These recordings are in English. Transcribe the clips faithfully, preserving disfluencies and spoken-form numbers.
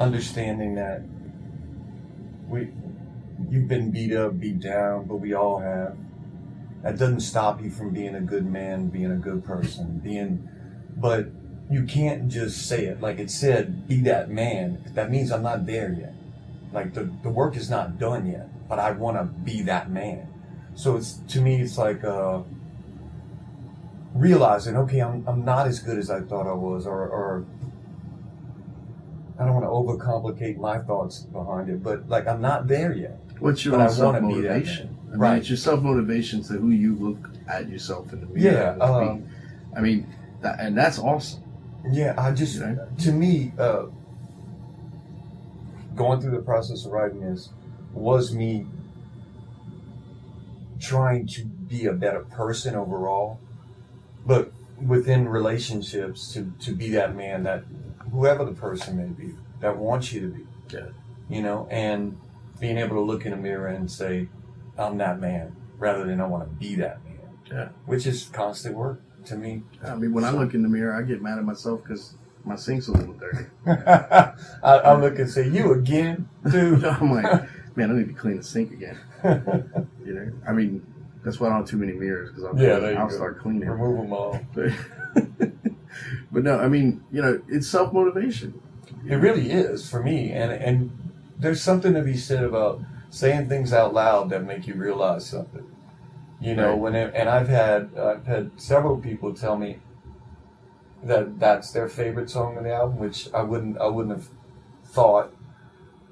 understanding that we, you've been beat up, beat down, but we all have. That doesn't stop you from being a good man, being a good person, being, but you can't just say it. Like it said, be that man. That means I'm not there yet. Like the, the work is not done yet, but I want to be that man. So it's, to me, it's like uh, realizing, okay, I'm, I'm not as good as I thought I was, or, or I don't want to overcomplicate my thoughts behind it, but like I'm not there yet. What's your own self-motivation? I mean, right. It's your self-motivation to who you look at yourself in the mirror. Yeah. Uh, I mean, that, and that's awesome. Yeah, I just, you know? to me, uh, going through the process of writing this was me trying to be a better person overall, but within relationships to, to be that man that whoever the person may be that wants you to be. Yeah. You know, and being able to look in a mirror and say, I'm that man, rather than I want to be that man. Yeah. Which is constant work to me. I mean, when so, I look in the mirror, I get mad at myself because my sink's a little dirty. I, I look and say, you again, dude. I'm like, man, I need to clean the sink again. You know, I mean, that's why I don't have too many mirrors, because I'll, yeah, I'll start cleaning. Remove them all. But no, I mean, you know, it's self-motivation. It really is for me. And, and there's something to be said about saying things out loud that make you realize something. You know, right. when it, and I've had, I've had several people tell me that that's their favorite song on the album, which I wouldn't, I wouldn't have thought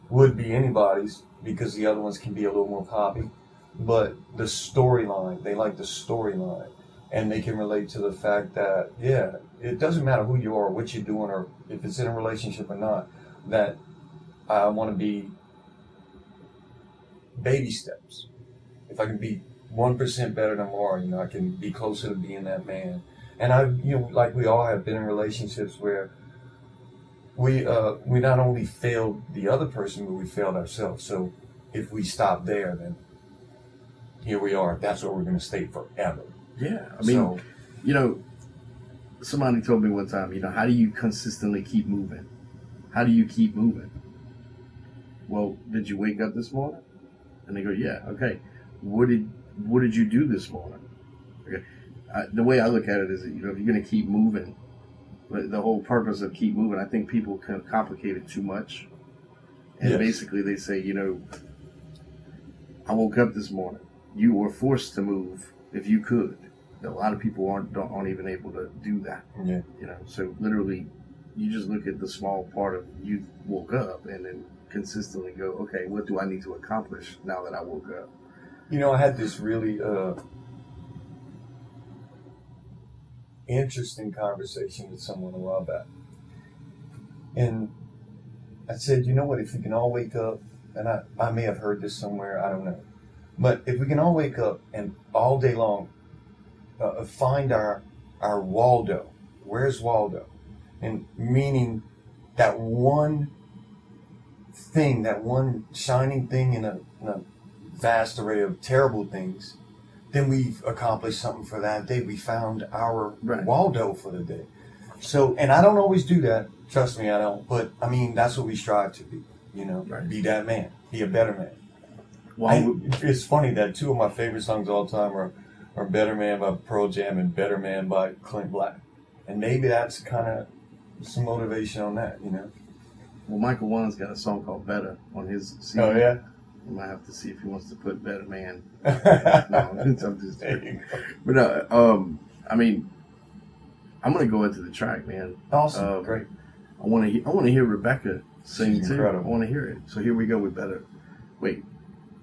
would be anybody's, because the other ones can be a little more poppy. But the storyline, they like the storyline, and they can relate to the fact that, yeah, it doesn't matter who you are, what you're doing, or if it's in a relationship or not, that I want to be baby steps. If I can be one percent better tomorrow, you know, I can be closer to being that man. And I, you know, like we all have been in relationships where we uh, we not only failed the other person, but we failed ourselves. So if we stop there, then here we are. That's where we're going to stay forever. Yeah. I mean, so, you know, somebody told me one time, you know, how do you consistently keep moving? How do you keep moving? Well, did you wake up this morning? And they go, yeah, okay. What did what did you do this morning? Okay. I, the way I look at it is that, you know, if you're going to keep moving, the whole purpose of keep moving, I think people can complicate it too much. And yes. Basically they say, you know, I woke up this morning. You were forced to move if you could. A lot of people aren't, don't, aren't even able to do that. Yeah. You know, so literally you just look at the small part of you woke up and then consistently go, okay, what do I need to accomplish now that I woke up? You know, I had this really... Uh, interesting conversation with someone a while back, and I said, you know what, if we can all wake up, and I, I may have heard this somewhere, I don't know, but if we can all wake up and all day long uh, find our our Waldo, where's Waldo, and meaning that one thing, that one shining thing in a, in a vast array of terrible things, then we've accomplished something for that day. We found our right. Waldo for the day. So, and I don't always do that. Trust me, I don't. But, I mean, that's what we strive to be, you know, right. Be that man, be a better man. Well, I, it's funny that two of my favorite songs of all time are, are Better Man by Pearl Jam and Better Man by Clint Black. And maybe that's kind of some motivation on that, you know. Well, Michael Wann's got a song called Better on his C D. Oh, yeah? I might have to see if he wants to put Better Man. No, I'm just kidding. But no, um, I mean, I'm gonna go into the track, man. Awesome, um, great. I want to, I want to hear Rebecca sing too. Incredible. I want to hear it. So here we go with Better. Wait,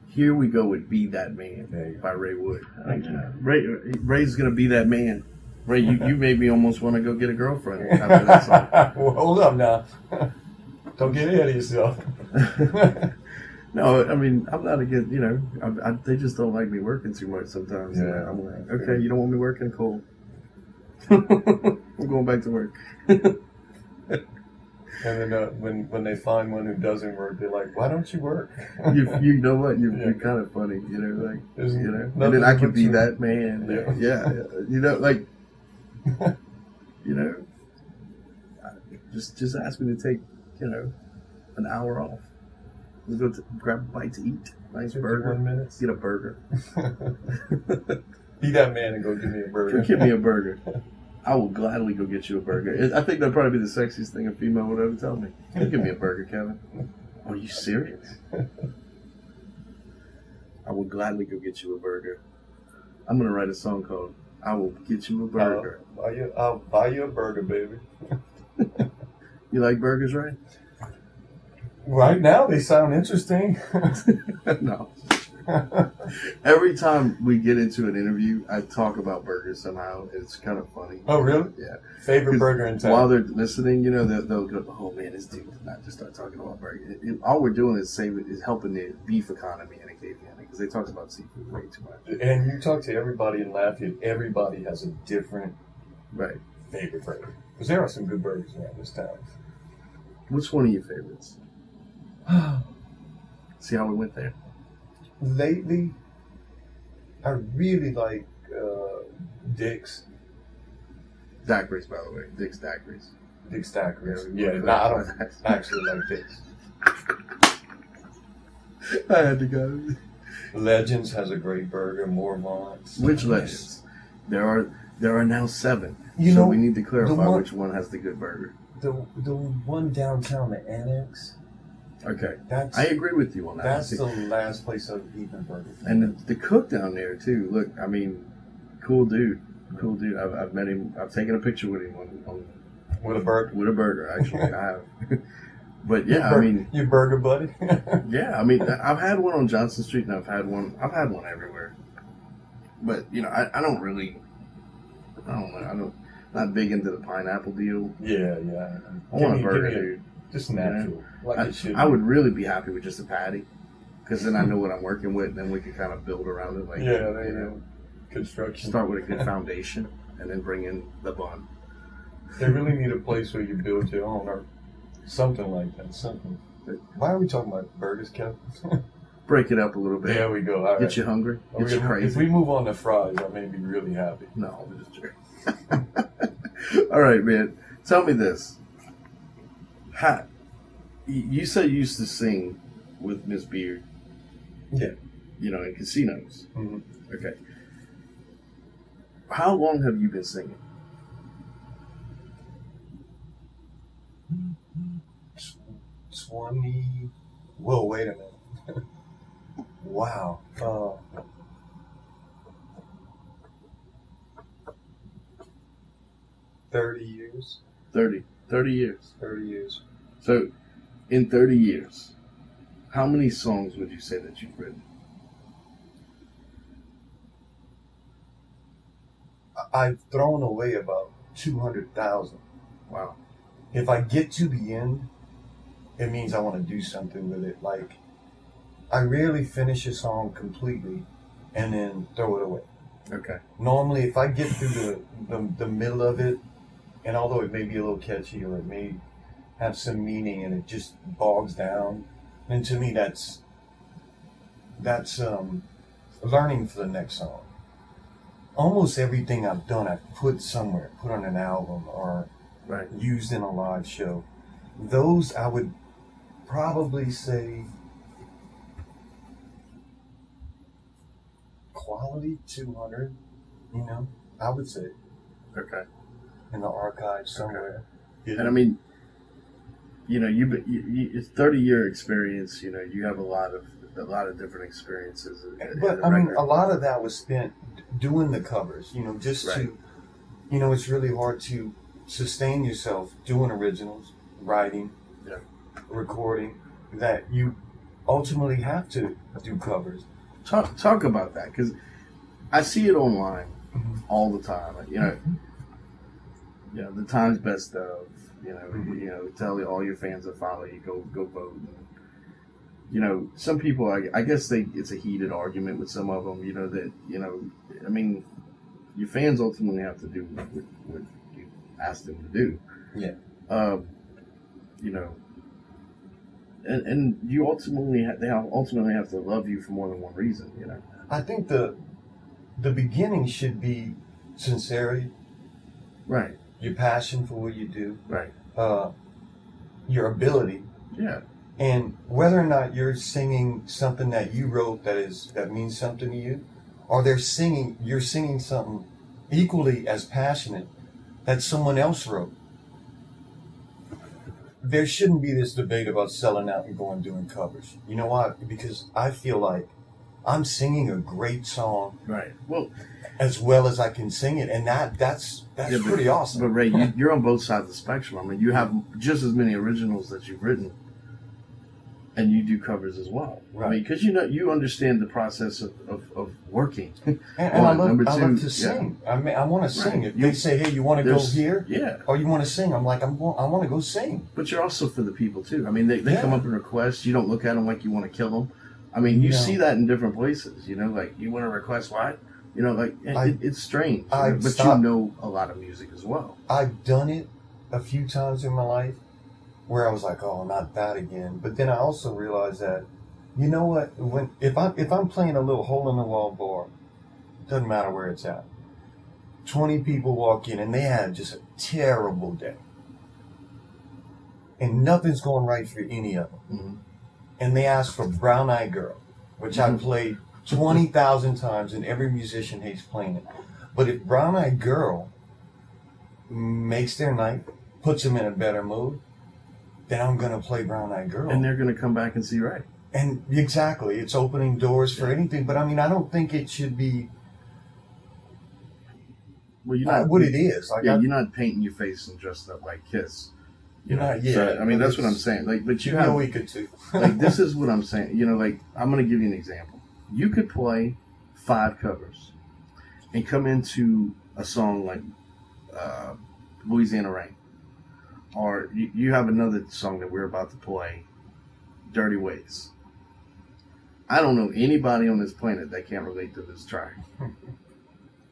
here we go with "Be That Man" by Raywood. Thank you. Ray, Ray's gonna be that man. Ray, you, you made me almost want to go get a girlfriend after that song. Well, hold up now. Don't get ahead of yourself. No, I mean, I'm not against, you know, I, I, they just don't like me working too much sometimes. Yeah, like, I'm like, okay, okay, you don't want me working? Cool. I'm going back to work. And then uh, when when they find one who doesn't work, they're like, why don't you work? you you know what? You're, yeah. You're kind of funny, you know, like, There's you know, and then I can be that man. Yeah. Yeah, yeah, you know, like, you know, just just ask me to take, you know, an hour off. Just go to, grab a bite to eat. Nice burger. Minutes. Get a burger. Be that man and go give me a burger. Give me a burger. I will gladly go get you a burger. I think that'd probably be the sexiest thing a female would ever tell me. You give me a burger, Kevin. Are you serious? I will gladly go get you a burger. I'm going to write a song called I Will Get You a Burger. I'll buy you, I'll buy you a burger, baby. You like burgers, right? Right now, they sound interesting. No. Every time we get into an interview, I talk about burgers somehow. It's kind of funny. Oh, really? Yeah. Favorite burger in town. While they're listening, you know, they'll, they'll go, oh, man, this dude did not just start talking about burgers. It, it, all we're doing is saving, is helping the beef economy in Acadiana because they talk about seafood way too much. And you talk to everybody in Lafayette, everybody has a different right. favorite burger. Because there are some good burgers around this town. Which one are your favorites? See how we went there? Lately, I really like uh, Dick's. Daiquiris, by the way. Dick's Daiquiris. Dick's Daiquiris. Yeah, yeah no, I don't actually like Dick's. I had to go. Legends has a great burger, Mormont's. Which Legends? There are there are now seven. You so know, we need to clarify one, which one has the good burger. The, the one downtown, the Annex. Okay, that's, I agree with you on that. That's the last place I've eaten a burger. And the, the cook down there too. Look, I mean, cool dude, cool dude. I've, I've met him. I've taken a picture with him on, on with a burger. With a burger, actually, I have. But yeah, your I mean, your burger buddy. Yeah, I mean, I've had one on Johnson Street, and I've had one. I've had one everywhere. But you know, I, I don't really. I don't know. I don't. Not big into the pineapple deal. Yeah, yeah. I want a burger, dude. Just natural. Yeah. Like I, it should I would really be happy with just a patty, because then I know what I'm working with, and then we can kind of build around it. Like yeah, there you know, construction. Start with a good foundation, and then bring in the bun. They really need a place where you build your own, or something like that. Something. Why are we talking about burgers, Kevin? Break it up a little bit. There we go. All get right. you hungry. Get you gonna, crazy. If we move on to fries, I may be really happy. No, I'm just joking. All right, man. Tell me this. How, you said you used to sing with Miss Beard. Yeah. You know, in casinos. Mm-hmm. Okay. How long have you been singing? twenty Whoa, wait a minute. Wow. Uh, thirty years. Thirty. Thirty years. Thirty years. So, in thirty years, how many songs would you say that you've written? I've thrown away about two hundred thousand. Wow. If I get to the end, it means I want to do something with it. Like, I rarely finish a song completely and then throw it away. Okay. Normally, if I get through the, the, the middle of it, and although it may be a little catchy or it may have some meaning and it just bogs down, and to me that's that's um, learning for the next song. Almost everything I've done I've put somewhere, put on an album or right. used in a live show. Those I would probably say quality two hundred, you know, I would say. Okay. In the archive somewhere. Okay. And I mean, you know, you've been, you, you, it's thirty-year experience. You know, you have a lot of a lot of different experiences. But I mean, a lot of that was spent doing the covers. You know, just right. to, you know, it's really hard to sustain yourself doing originals, writing, yeah. recording. That you ultimately have to do covers. Talk talk about that, because I see it online mm-hmm. all the time. You know, mm-hmm. you know, the Times Best Of. You know, mm-hmm. you know, tell all your fans that follow you, go go vote. And, you know, some people, I, I guess they it's a heated argument with some of them. You know that you know, I mean, your fans ultimately have to do what, what you ask them to do. Yeah. Um, you know, and and you ultimately have, they ultimately have to love you for more than one reason. You know. I think the the beginning should be sincerity. Right. Your passion for what you do, right? Uh, your ability, yeah. And whether or not you're singing something that you wrote that is that means something to you, or they're singing, you're singing something equally as passionate that someone else wrote. There shouldn't be this debate about selling out and going doing covers. You know why? Because I feel like I'm singing a great song, right? Well, as well as I can sing it, and that that's that's yeah, but, pretty awesome. But Ray, you, you're on both sides of the spectrum. I mean, you have just as many originals that you've written. And you do covers as well, right? I mean, because you know you understand the process of, of, of working. And, and I, love, two, I love to sing. Yeah. I mean, I want to sing. Right. If you, they say, "Hey, you want to go here?" Yeah. Or you want to sing? I'm like, I'm going, I want to go sing. But you're also for the people too. I mean, they, they yeah. come up and request. You don't look at them like you want to kill them. I mean, you yeah. see that in different places. You know, like you want to request what? You know, like it, I, it, it's strange. I but stopped. You know a lot of music as well. I've done it a few times in my life, where I was like, oh, not that again. But then I also realized that, you know what, when if I'm, if I'm playing a little hole-in-the-wall bar, it doesn't matter where it's at, twenty people walk in and they had just a terrible day. And nothing's going right for any of them. Mm-hmm. And they asked for Brown Eye Girl, which mm-hmm. I played twenty thousand times and every musician hates playing it. But if Brown Eye Girl makes their night, puts them in a better mood, then I'm going to play Brown Eyed Girl. And they're going to come back and see Ray. And exactly. It's opening doors for yeah. anything. But, I mean, I don't think it should be well, you're not, uh, what it is. Like yeah, I, you're not painting your face and dressed up like Kiss. You know? Not yet. So, I mean, that's what I'm saying. Like, but you have a week or two. Like, this is what I'm saying. You know, like, I'm going to give you an example. You could play five covers and come into a song like uh, Louisiana Rain. Or you have another song that we're about to play, Dirty Ways. I don't know anybody on this planet that can't relate to this track.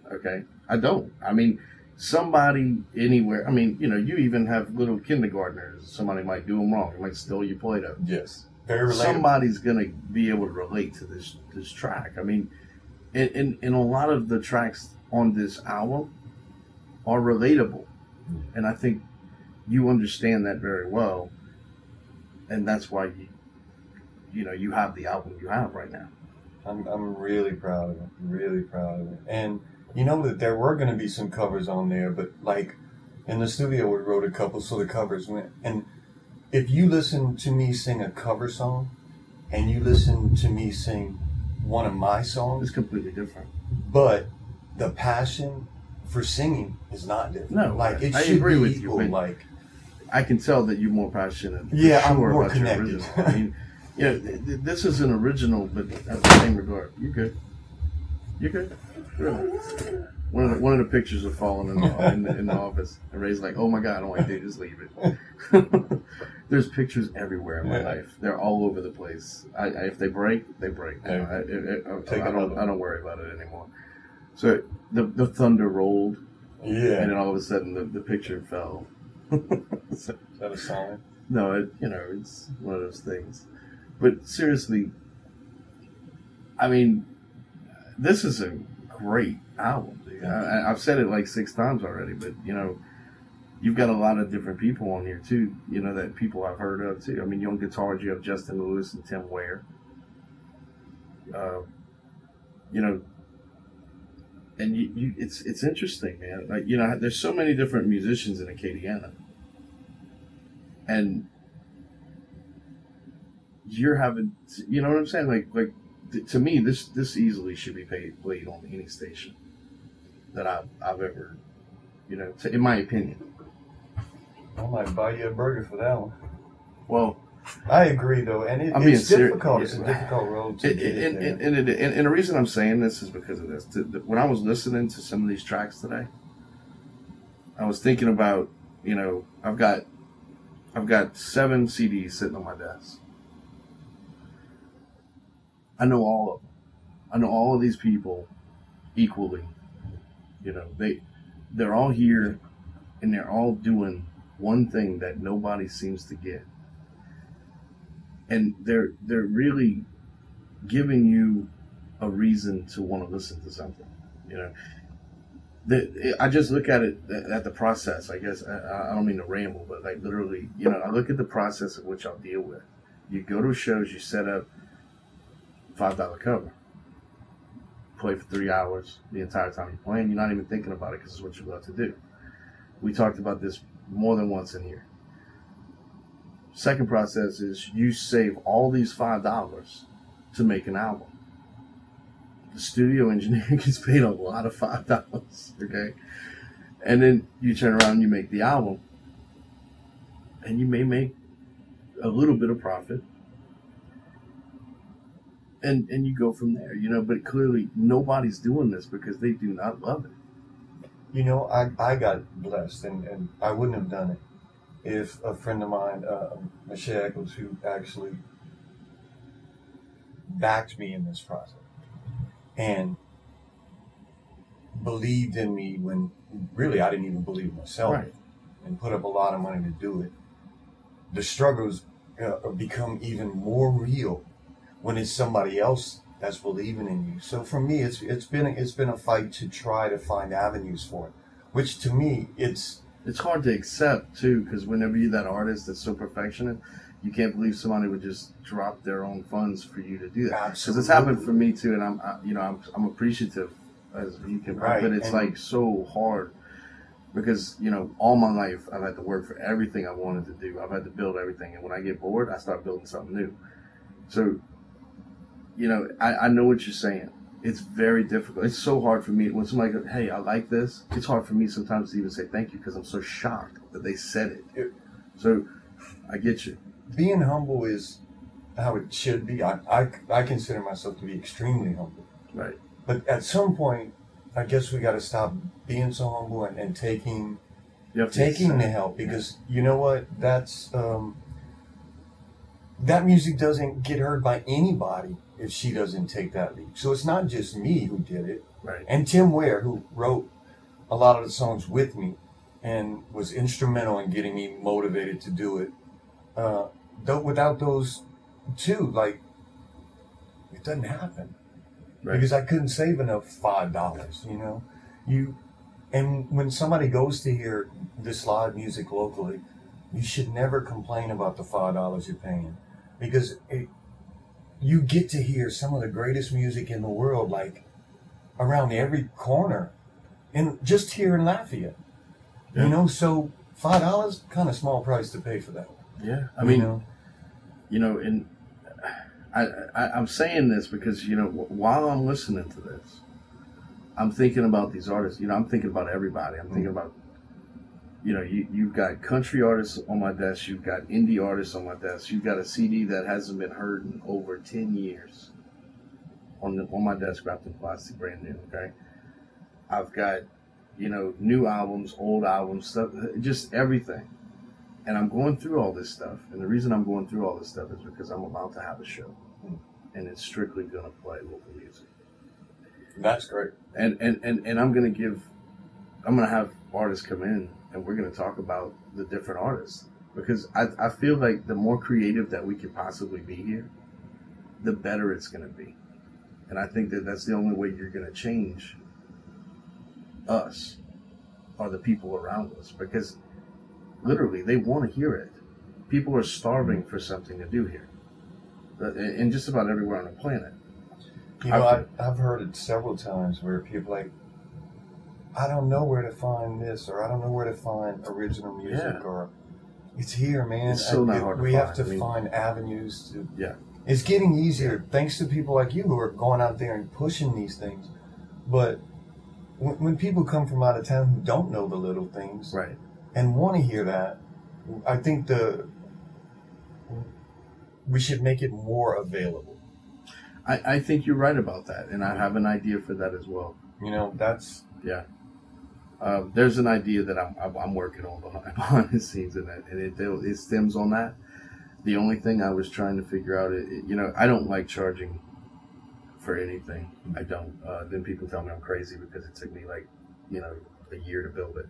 Okay? I don't. I mean, somebody anywhere. I mean, you know, you even have little kindergartners. Somebody might do them wrong. They might steal your Play-Doh. Yes. Very relatable. Somebody's going to be able to relate to this this track. I mean, and, and, and a lot of the tracks on this album are relatable. And I think you understand that very well, and that's why you, you know, you have the album you have right now. I'm, I'm really proud of it, really proud of it. And you know that there were going to be some covers on there, but like in the studio we wrote a couple, so the covers went. And if you listen to me sing a cover song, and you listen to me sing one of my songs, it's completely different. But the passion for singing is not different. No, like it I should agree be with equal, you. Like. I can tell that you're more passionate. Yeah, sure I'm more about connected. Your original. I mean, you know, th th this is an original, but at the same regard, you're good. You're good. Really. One of the, one of the pictures are falling in the, in, the, in the office, and Ray's like, "Oh my God, I don't like to just leave it." There's pictures everywhere in my yeah. life. They're all over the place. I, I, if they break, they break. Yeah. I, I, I, I, I don't. I don't worry about it anymore. So the the thunder rolled. Yeah. And then all of a sudden the, the picture fell. So, is that a sign? No, it, you know, it's one of those things. But seriously, I mean, this is a great album. Dude. I, I've said it like six times already, but, you know, you've got a lot of different people on here, too, you know, that people I've heard of, too. I mean, on guitars, you have Justin Lewis and Tim Ware. Uh, you know, and you, you, it's it's interesting, man. Like, you know, there's so many different musicians in Acadiana, and you're having, you know what I'm saying? Like, like th to me, this this easily should be paid, played on any station that I've I've ever, you know, to, in my opinion. I might buy you a burger for that one. Well, I agree, though, and it, it's difficult. Yeah. It's a difficult road to it, get and, it and, and, and, and the reason I'm saying this is because of this. When I was listening to some of these tracks today, I was thinking about, you know, I've got, I've got seven C Ds sitting on my desk. I know all of them. I know all of these people equally. You know, they, they're all here, and they're all doing one thing that nobody seems to get. And they're they're really giving you a reason to want to listen to something, you know. The, I just look at it at the process. I guess I, I don't mean to ramble, but like literally, you know, I look at the process of which I'll deal with, you go to shows, you set up five dollar cover, play for three hours the entire time you're playing. You're not even thinking about it because it's what you love to do. We talked about this more than once in here. Second process is you save all these five dollars to make an album. The studio engineer gets paid a lot of five dollars, okay? And then you turn around and you make the album. And you may make a little bit of profit. And and you go from there, you know, but clearly nobody's doing this because they do not love it. You know, I, I got blessed, and, and I wouldn't have done it if a friend of mine, uh, Michelle Eccles, who actually backed me in this process and believed in me when really I didn't even believe myself, right, and put up a lot of money to do it. The struggles uh, become even more real when it's somebody else that's believing in you. So for me, it's it's been a, it's been a fight to try to find avenues for it, which to me it's it's hard to accept too, because whenever you're that artist that's so perfectionist, you can't believe somebody would just drop their own funds for you to do that. Because it's happened for me too, and I'm I, you know I'm I'm appreciative as you can, right, but it's and like so hard. Because, you know, all my life I've had to work for everything I wanted to do. I've had to build everything. And when I get bored, I start building something new. So, you know, I, I know what you're saying. It's very difficult. It's so hard for me. When somebody goes, hey, I like this, it's hard for me sometimes to even say thank you because I'm so shocked that they said it. it. So, I get you. Being humble is how it should be. I, I, I consider myself to be extremely humble. Right. But at some point, I guess we got to stop being so humble and, and taking taking the help, because you know what, that's um, that music doesn't get heard by anybody if she doesn't take that leap. So it's not just me who did it, right, and Tim Ware, who wrote a lot of the songs with me and was instrumental in getting me motivated to do it. Uh, though without those two, like, it doesn't happen. Right. Because I couldn't save enough five dollars, you know. You, and when somebody goes to hear this live music locally, you should never complain about the five dollars you're paying, because it, you get to hear some of the greatest music in the world, like around every corner, and just here in Lafayette, yeah, you know. So five dollars, kind of small price to pay for that. Yeah, I mean, you know, you know in. I, I, I'm saying this because, you know, while I'm listening to this, I'm thinking about these artists. You know, I'm thinking about everybody. I'm mm-hmm. thinking about, you know, you, you've got country artists on my desk. You've got indie artists on my desk. You've got a C D that hasn't been heard in over ten years on the, on my desk, wrapped in plastic, brand new, okay? I've got, you know, new albums, old albums, stuff, just everything. And I'm going through all this stuff, and the reason I'm going through all this stuff is because I'm about to have a show, and it's strictly going to play local music. That's great. And and, and, and I'm going to give, I'm going to have artists come in, and we're going to talk about the different artists, because I, I feel like the more creative that we can possibly be here, the better it's going to be. And I think that that's the only way you're going to change us, or the people around us, because literally, they want to hear it. People are starving for something to do here, and just about everywhere on the planet. You know, I've, I've heard it several times where people are like, I don't know where to find this, or I don't know where to find original music, yeah, or it's here, man. It's still I, not hard to we find. have to I mean, find avenues to. Yeah, it's getting easier, yeah, thanks to people like you who are going out there and pushing these things. But when, when people come from out of town who don't know the little things, right, and want to hear that, I think the we should make it more available. I, I think you're right about that, and I have an idea for that as well. You know, that's yeah. Uh, there's an idea that I'm I'm working on behind, behind the scenes, and that and it it stems on that. The only thing I was trying to figure out, it, you know, I don't like charging for anything. I don't. Uh, then people tell me I'm crazy because it took me like you know a year to build it.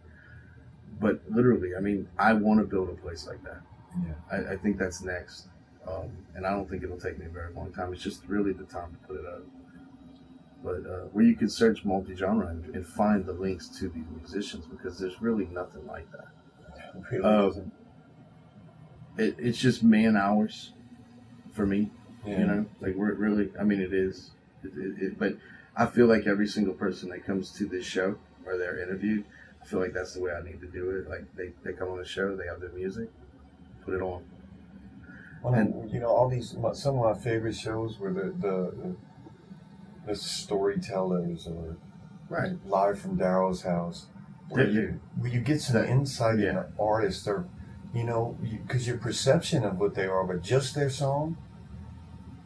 But literally, I mean, I want to build a place like that. Yeah, I, I think that's next, um, and I don't think it'll take me a very long time. It's just really the time to put it up. But uh, where you can search multi-genre and, and find the links to these musicians, because there's really nothing like that. It really um, it, it's just man hours for me. Yeah. You know, like we're really, I mean, it is, it, it, it, but I feel like every single person that comes to this show or they're interviewed, I feel like that's the way I need to do it. Like they, they come on the show, they have their music, put it on. Well, and, you know, all these, some of my favorite shows were the, the, the storytellers or right. Live from Daryl's House, where yeah, you, where you get some insight yeah. in an artist or, you know, because you, your perception of what they are, but just their song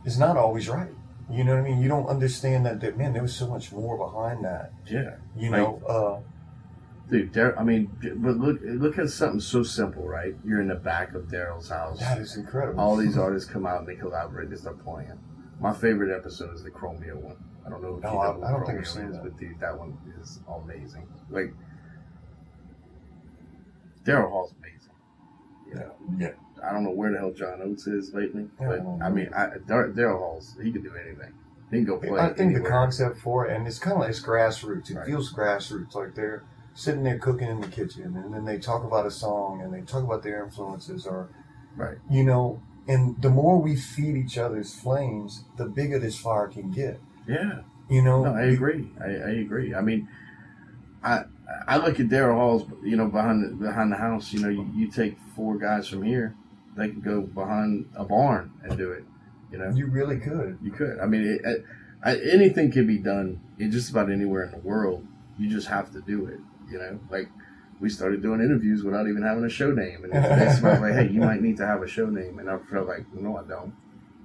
is not always right. You know what I mean? You don't understand that, that man, there was so much more behind that. Yeah. You like, know, uh, dude, Dar- I mean, but look, look at something so simple, right? You're in the back of Daryl's house. That is incredible. All these artists come out and they collaborate. They start playing. My favorite episode is the Chromeo one. I don't know if no, you know I, what I don't Chromeo think I've seen is, that. But dude, that one is amazing. Like, Daryl Hall's amazing. You know? Yeah. I don't know where the hell John Oates is lately, yeah, but I, I mean, Daryl Hall's, he can do anything. He can go play. I think anywhere. The concept for it, and it's kind of like it's grassroots. It right. feels grassroots, like they're sitting there cooking in the kitchen, and then they talk about a song, and they talk about their influences, or, right, you know, and the more we feed each other's flames, the bigger this fire can get. Yeah. You know? No, I agree. I, I agree. I mean, I... I look at Daryl Hall's, you know, behind the, behind the house. You know, you, you take four guys from here, they could go behind a barn and do it. You know, you really could. You could. I mean, it, it, I, anything can be done in just about anywhere in the world. You just have to do it. You know, like we started doing interviews without even having a show name, and then somebody's like, "Hey, you might need to have a show name," and I felt like, "No, I don't.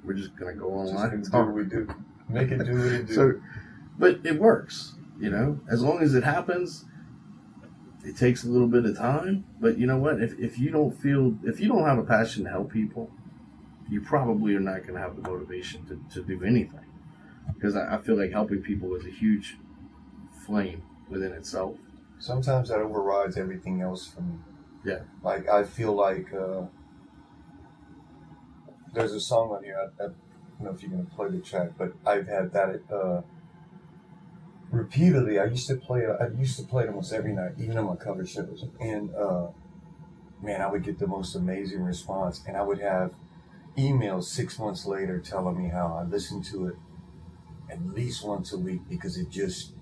We're just gonna go online and talk." Do what we do. Make it do what it do. So, but it works. You know, as long as it happens. It takes a little bit of time, but you know what? If if you don't feel, if you don't have a passion to help people, you probably are not going to have the motivation to, to do anything. Because I, I feel like helping people is a huge flame within itself. Sometimes that overrides everything else for me. Yeah. Like, I feel like uh, there's a song on here, I, I don't know if you're going to play the track, but I've had that uh repeatedly. I used to play I used to play it almost every night, even on my cover shows, and uh, man, I would get the most amazing response, and I would have emails six months later telling me how I listened to it at least once a week because it just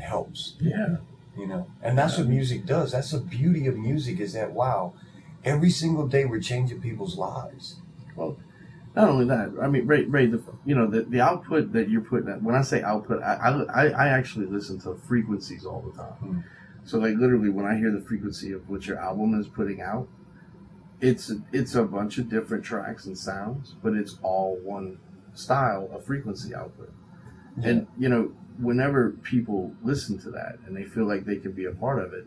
helps. Yeah. You know, and that's what music does. That's the beauty of music, is that, wow, every single day we're changing people's lives. Well, not only that, I mean, Ray, Ray the, you know, the, the output that you're putting out, when I say output, I, I, I actually listen to frequencies all the time. Mm. So, like, literally, when I hear the frequency of what your album is putting out, it's a, it's a bunch of different tracks and sounds, but it's all one style of frequency output. Yeah. And, you know, whenever people listen to that and they feel like they can be a part of it,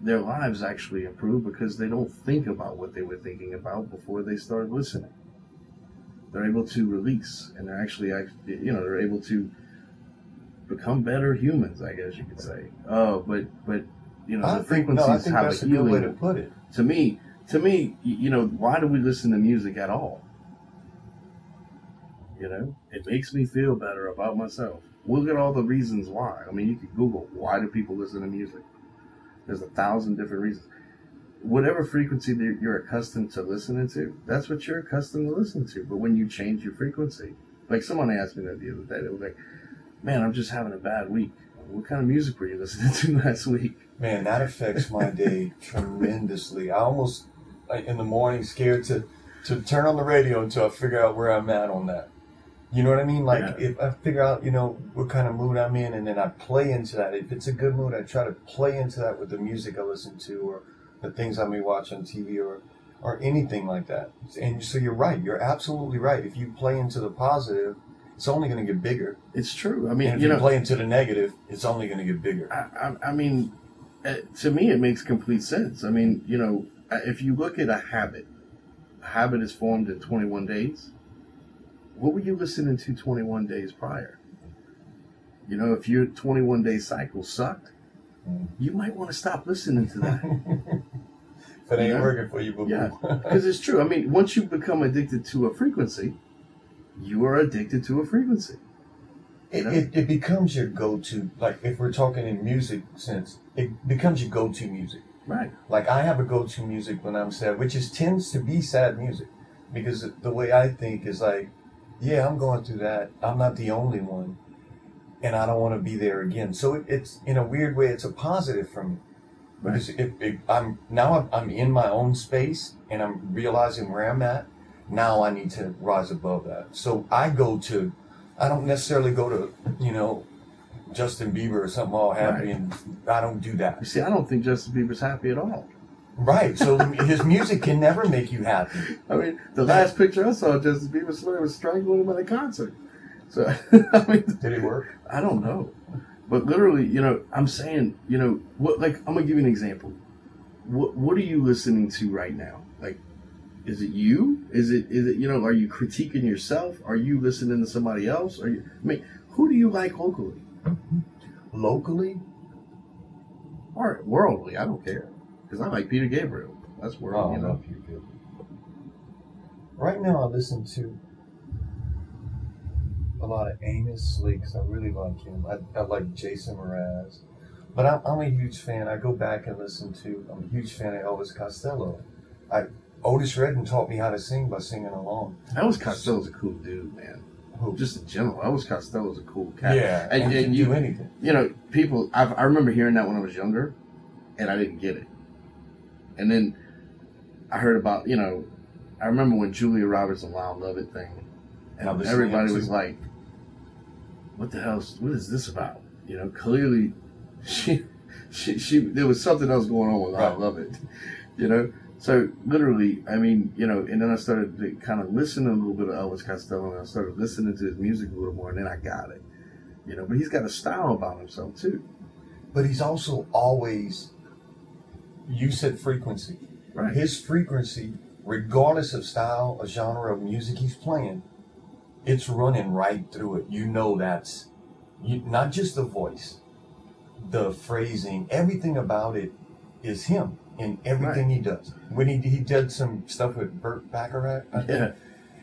their lives actually improve because they don't think about what they were thinking about before they started listening. They're able to release, and they're actually, you know, they're able to become better humans, I guess you could say. Oh, but, but you know, I the think, frequencies no, I think have that's a healing. Good way to put it. To me, to me, you know, why do we listen to music at all? You know, it makes me feel better about myself. Look at all the reasons why. I mean, you could Google, why do people listen to music? There's a thousand different reasons. Whatever frequency that you're accustomed to listening to, that's what you're accustomed to listening to. But when you change your frequency, like someone asked me that the other day, it was like, man, I'm just having a bad week. What kind of music were you listening to last week? Man, that affects my day tremendously. I almost, like, in the morning, scared to, to turn on the radio until I figure out where I'm at on that. You know what I mean? Like, yeah. If I figure out, you know, what kind of mood I'm in, and then I play into that. If it's a good mood, I try to play into that with the music I listen to, or the things I may watch on T V, or, or anything like that. And so you're right. You're absolutely right. If you play into the positive, it's only going to get bigger. It's true. I mean, and if you, you know, play into the negative, it's only going to get bigger. I, I, I mean, to me, it makes complete sense. I mean, you know, if you look at a habit, a habit is formed in twenty-one days. What were you listening to twenty-one days prior? You know, if your twenty-one day cycle sucked, you might want to stop listening to that. If it ain't you know? working for you, boo-boo. Yeah, because it's true. I mean, once you become addicted to a frequency, you are addicted to a frequency. It, know? it it becomes your go-to. Like, if we're talking in music sense, it becomes your go-to music. Right. Like, I have a go-to music when I'm sad, which is tends to be sad music. because the way I think is like, yeah, I'm going through that. I'm not the only one, and I don't want to be there again. So it, it's in a weird way, it's a positive for me, because right. if, if I'm now I'm, I'm in my own space and I'm realizing where I'm at. Now I need to rise above that. So I go to, I don't necessarily go to, you know, Justin Bieber or something all happy, right. and I don't do that. You see, I don't think Justin Bieber's happy at all. Right, so his music can never make you happy. I mean, the last picture I saw of Justin Bieber, somebody was strangling him at a concert. So, I mean, did it work? I don't know. But literally, you know, I'm saying, you know, what? Like, I'm going to give you an example. What, what are you listening to right now? Like, is it you? Is it, is it, you know, are you critiquing yourself? Are you listening to somebody else? Are you, I mean, who do you like locally? Locally? Or worldly, I don't care. Because I like Peter Gabriel. That's where oh, I love Peter Gabriel. Right now, I listen to a lot of Amos Lee because I really like him. I, I like Jason Mraz. But I'm, I'm a huge fan. I go back and listen to, I'm a huge fan of Elvis Costello. I, Otis Redding taught me how to sing by singing along. Elvis Costello's a cool dude, man. Who? Just in general. Elvis Costello's a cool cat. Yeah, and, and, and you do anything. You know, people, I've, I remember hearing that when I was younger, and I didn't get it. And then I heard about, you know, I remember when Julia Roberts and Lyle Lovett thing, and everybody was like, what the hell, what is this about? You know, clearly, she, she, she there was something else going on with Lyle right. Lovett, you know? So literally, I mean, you know, and then I started to kind of listen a little bit of Elvis Costello, and I started listening to his music a little more, and then I got it, you know, but he's got a style about himself too. But he's also always... You said frequency. Right. His frequency, regardless of style or genre of music he's playing, it's running right through it. You know that's you, not just the voice, the phrasing, everything about it is him in everything right. he does. When he he did some stuff with Burt Bacharach, I yeah. think,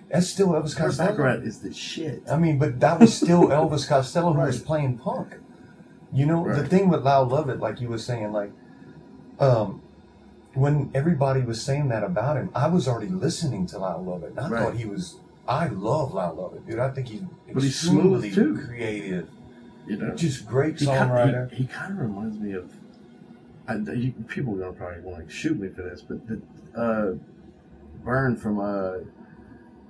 that's still Elvis Costello. Burt Bacharach is the shit. I mean, but that was still Elvis Costello right. who was playing punk. You know, right. the thing with Lyle Lovett, like you were saying, like, Um, when everybody was saying that about him, I was already listening to Lyle Lovett. And I right. thought he was, I love Lyle Lovett, dude. I think he's but he's smooth too. Creative. You know, just great he songwriter. Kind of, he, he kind of reminds me of, I, you, people are going to probably want to shoot me for this, but the, uh, Byrne from, uh,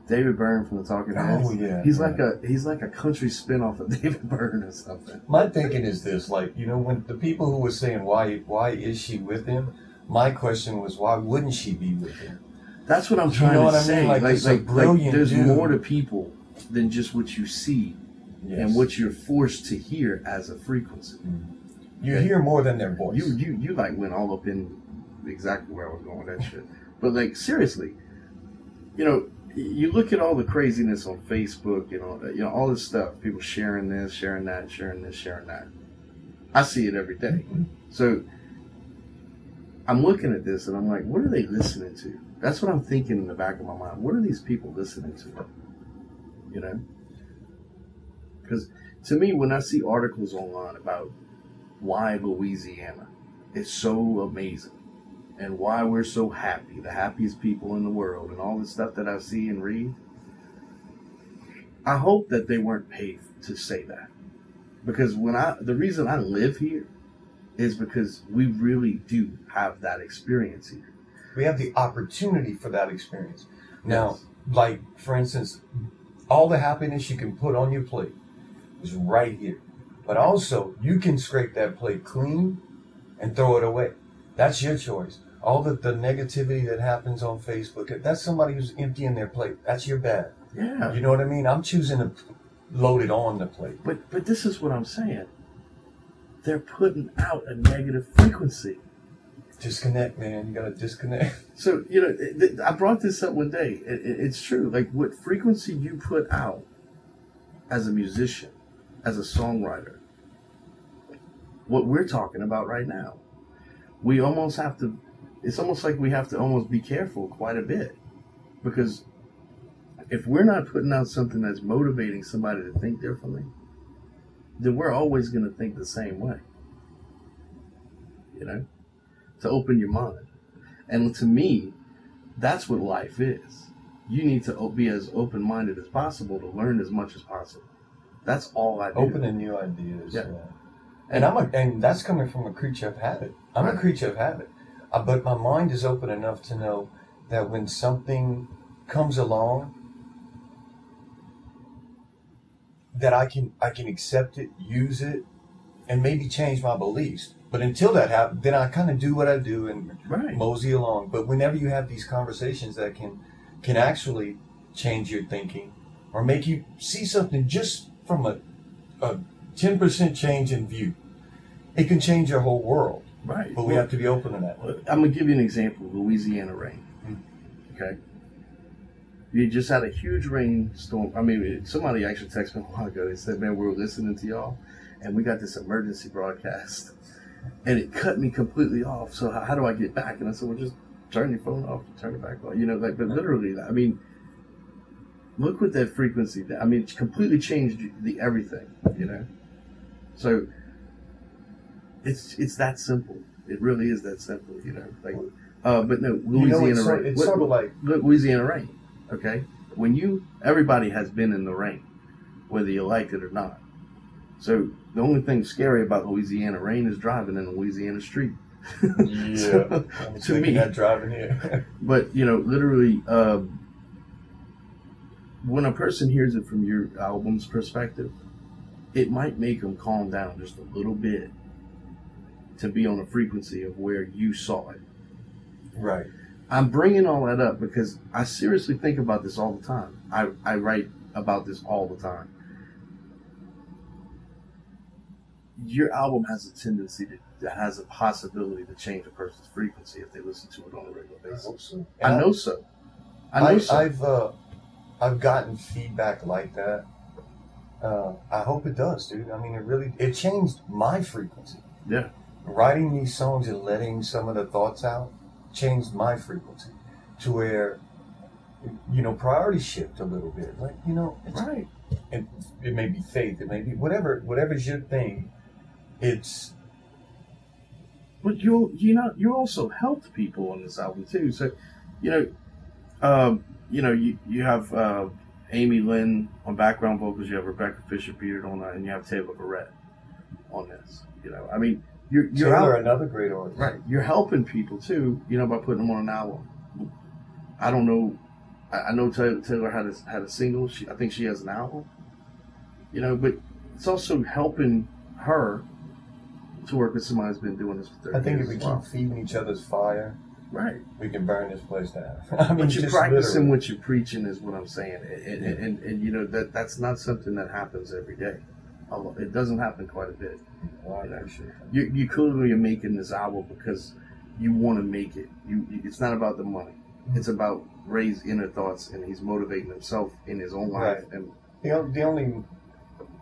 David Byrne from the Talking Heads. Oh yeah, he's right. like a he's like a country spinoff of David Byrne or something. My thinking is this: like you know, when the people who were saying why why is she with him, my question was why wouldn't she be with him? That's what I'm trying you know to what say. I mean? Like, like, there's, like, like there's more to people than just what you see yes. and what you're forced to hear as a frequency. Mm-hmm. You okay? hear more than their voice. You you you like went all up in exactly where I was going with that shit. But like seriously, you know. You look at all the craziness on Facebook, you know, you know, all this stuff, people sharing this, sharing that, sharing this, sharing that. I see it every day. Mm-hmm. So I'm looking at this and I'm like, what are they listening to? That's what I'm thinking in the back of my mind. What are these people listening to? You know? Because to me, when I see articles online about why Louisiana is so amazing, and why we're so happy, the happiest people in the world, and all the stuff that I see and read, I hope that they weren't paid to say that. Because when I, the reason I live here is because we really do have that experience here. We have the opportunity for that experience. Now, yes. like, for instance, all the happiness you can put on your plate is right here. But also, you can scrape that plate clean and throw it away. That's your choice. All the, the negativity that happens on Facebook, if that's somebody who's emptying their plate, that's your bad. Yeah. You know what I mean? I'm choosing to load it on the plate. But but this is what I'm saying. They're putting out a negative frequency. Disconnect, man. You got to disconnect. So, you know, it, it, I brought this up one day. It, it, it's true. Like, what frequency you put out as a musician, as a songwriter, what we're talking about right now, we almost have to, it's almost like we have to almost be careful quite a bit. Because if we're not putting out something that's motivating somebody to think differently, then we're always going to think the same way. You know? To open your mind. And to me, that's what life is. you need to be as open-minded as possible to learn as much as possible. That's all I do. Open to new ideas. Yeah. yeah. And I'm a, and that's coming from a creature of habit. I'm right. a creature of habit. Uh, but my mind is open enough to know that when something comes along, that I can I can accept it, use it, and maybe change my beliefs. But until that happens, then I kind of do what I do and right. mosey along. But whenever you have these conversations that can can actually change your thinking or make you see something just from a, a ten percent change in view, it can change your whole world. Right. But we well, have to be open to that. I'm going to give you an example of Louisiana rain. Mm-hmm. Okay. You just had a huge rainstorm. I mean, somebody actually texted me a while ago. They said, man, we were listening to y'all, and we got this emergency broadcast, and it cut me completely off. So how, how do I get back? And I said, well, just turn your phone off and turn it back on. You know, like, but literally, I mean, look what that frequency did. I mean, it completely changed the everything, you know? So it's it's that simple. It really is that simple, you know? Like, uh, But no, Louisiana you know, it's rain. So, it's what, sort of like... Louisiana rain. Okay, when you everybody has been in the rain, whether you like it or not. So the only thing scary about Louisiana rain is driving in a Louisiana street. Yeah, so, I'm to me, not driving here. But you know, literally, um, when a person hears it from your album's perspective, it might make them calm down just a little bit to be on a frequency of where you saw it. Right. I'm bringing all that up because I seriously think about this all the time. I, I write about this all the time. Your album has a tendency to, that has a possibility to change a person's frequency if they listen to it on a regular basis. I hope so. I know so. I know I, so. I've, uh, I've gotten feedback like that. Uh, I hope it does, dude. I mean, it really, it changed my frequency. Yeah. Writing these songs and letting some of the thoughts out changed my frequency to where, you know, priorities shift a little bit. Like, you know, it's, right. It, it may be faith, it may be whatever, whatever's your thing. It's. But you, you know, you also helped people on this album too. So, you know, um, you know, you you have uh, Amy Lynn on background vocals. You have Rebecca Fisher Beard on that, and you have Taylor Barrett on this. You know, I mean. You're, you're Taylor, out, another great artist. Right. You're helping people, too, you know, by putting them on an album. I don't know. I, I know Taylor, Taylor had a, had a single. She, I think she has an album. You know, but it's also helping her to work with somebody who's been doing this for thirty years. I think if we keep wow. feeding each other's fire, right, we can burn this place down. I mean, but you're practicing literally. what you're preaching is what I'm saying. And, and, yeah. and, and you know, that that's not something that happens every day. It doesn't happen quite a bit. Well, I appreciate that. You, you clearly are making this album because you want to make it. You, you it's not about the money. Mm-hmm. It's about Ray's inner thoughts, and he's motivating himself in his own life. Right. And the, the only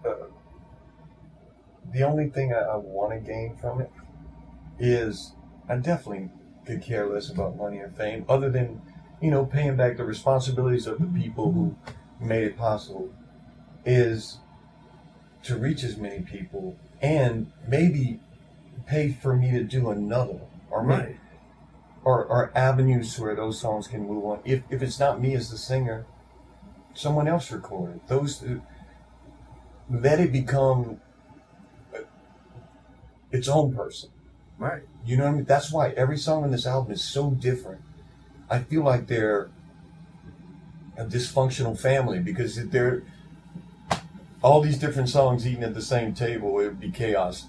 uh, the only thing I, I want to gain from it is I definitely could care less about money or fame, other than, you know, paying back the responsibilities of the people who made it possible. Is to reach as many people and maybe pay for me to do another or right. maybe, or, or avenues where those songs can move on. If, if it's not me as the singer, someone else recorded those. Let it become its own person. Right. You know what I mean? That's why every song on this album is so different. I feel like they're a dysfunctional family because they're, all these different songs eating at the same table, it would be chaos.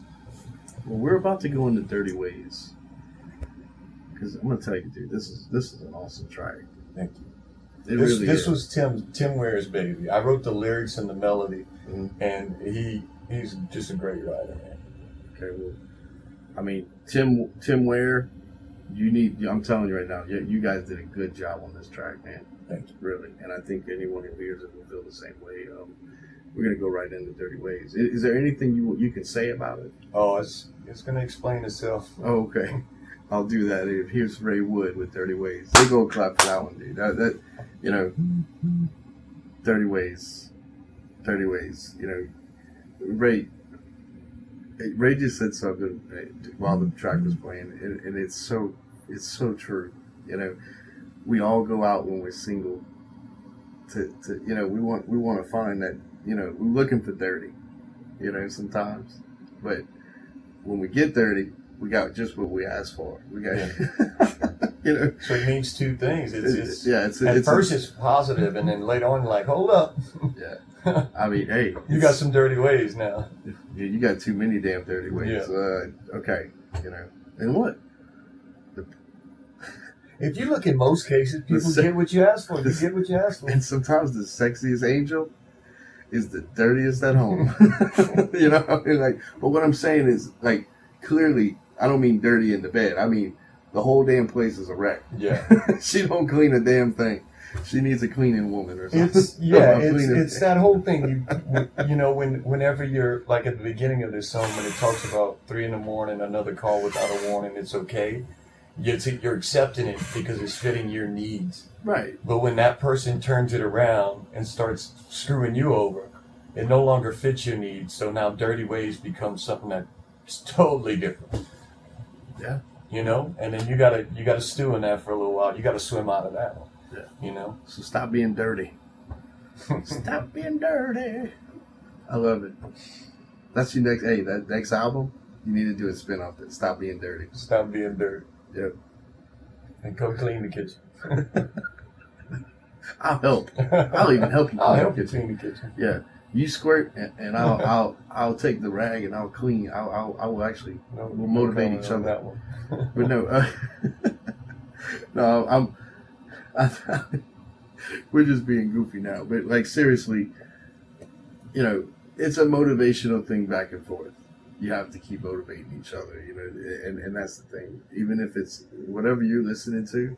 Well, we're about to go into Dirty Ways. Because I'm going to tell you, dude, this is this is an awesome track. Thank you. It this really this is. was Tim Tim Ware's baby. I wrote the lyrics and the melody, mm-hmm. and he he's just a great writer, man. Okay, well, I mean, Tim Tim Ware, you need. I'm telling you right now, you, you guys did a good job on this track, man. Thank you. Really, and I think anyone who hears it will feel the same way. Um, We're gonna go right into Dirty Ways. Is, is there anything you you can say about it? Oh, it's it's gonna explain itself. Oh, okay, I'll do that. Here's Raywood with Dirty Ways. They go clap for that one, dude. That, that you know, Dirty Ways, Dirty Ways. You know, Ray. Ray just said something while the track was playing, and, and it's so it's so true. You know, we all go out when we're single. to, to you know, we want we want to find that, you know, we're looking for dirty, you know, sometimes. But when we get dirty, we got just what we asked for. We got, yeah. You know. So it means two things. It's, it's yeah. It's, at it's, first it's positive, and then later on, like, hold up. Yeah. I mean, hey, you got some dirty ways now. Yeah, you got too many damn dirty ways. Yeah. Uh, okay, you know, and what? If you look at most cases, people get what you ask for. You get what you ask for. And sometimes the sexiest angel is the dirtiest at home. You know, I mean, like, but what I'm saying is, like, clearly, I don't mean dirty in the bed. I mean, the whole damn place is a wreck. Yeah. She don't clean a damn thing. She needs a cleaning woman or something. It's, yeah, it's, it's that whole thing. You, you know, when whenever you're, like, at the beginning of this song, when it talks about three in the morning, another call without a warning, it's okay. You're accepting it because it's fitting your needs. Right. But when that person turns it around and starts screwing you over, it no longer fits your needs. So now dirty ways become something that's totally different. Yeah. You know? And then you gotta you gotta stew in that for a little while. You gotta swim out of that one. Yeah. You know? So stop being dirty. Stop being dirty. I love it. That's your next hey, that next album, you need to do a spin off that. Stop being dirty. Stop being dirty. Yep. And go clean the kitchen. I'll help. I'll even help you clean I'll help the kitchen. You clean the kitchen. Yeah. You squirt and, and I'll I'll I'll take the rag and I'll clean. I'll I'll I will actually no, we'll motivate each other. That one. But no, uh, no, I'm. I, I, we're just being goofy now. But like seriously, you know, it's a motivational thing back and forth. You have to keep motivating each other, you know, and, and that's the thing. Even if it's whatever you're listening to,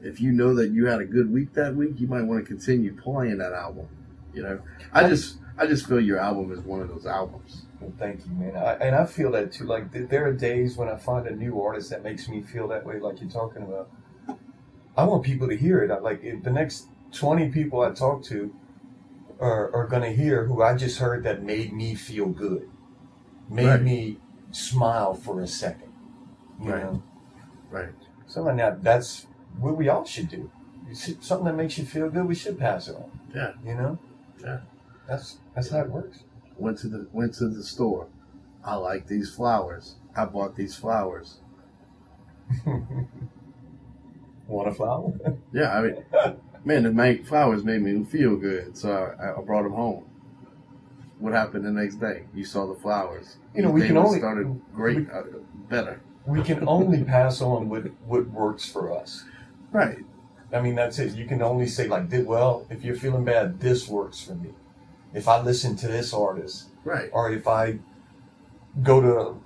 if you know that you had a good week that week, you might want to continue playing that album, you know. I just I just feel your album is one of those albums. Well, thank you, man. I, and I feel that, too. Like, there are days when I find a new artist that makes me feel that way, like you're talking about. I want people to hear it. I, like, if the next twenty people I talk to are, are going to hear who I just heard that made me feel good. Made right. me smile for a second, you right. know. Right. Something that that's what we all should do. Should, something that makes you feel good, we should pass it on. Yeah. You know. Yeah. That's that's how it works. Went to the went to the store. I like these flowers. I bought these flowers. Want a flower? Yeah. I mean, man, the make flowers made me feel good, so I, I brought them home. What happened the next day? You saw the flowers. You know, we they can only started great, we, uh, better. We can only pass on what what works for us, right? I mean, that's it. You can only say like, well, if you're feeling bad, this works for me. If I listen to this artist, right, or if I go to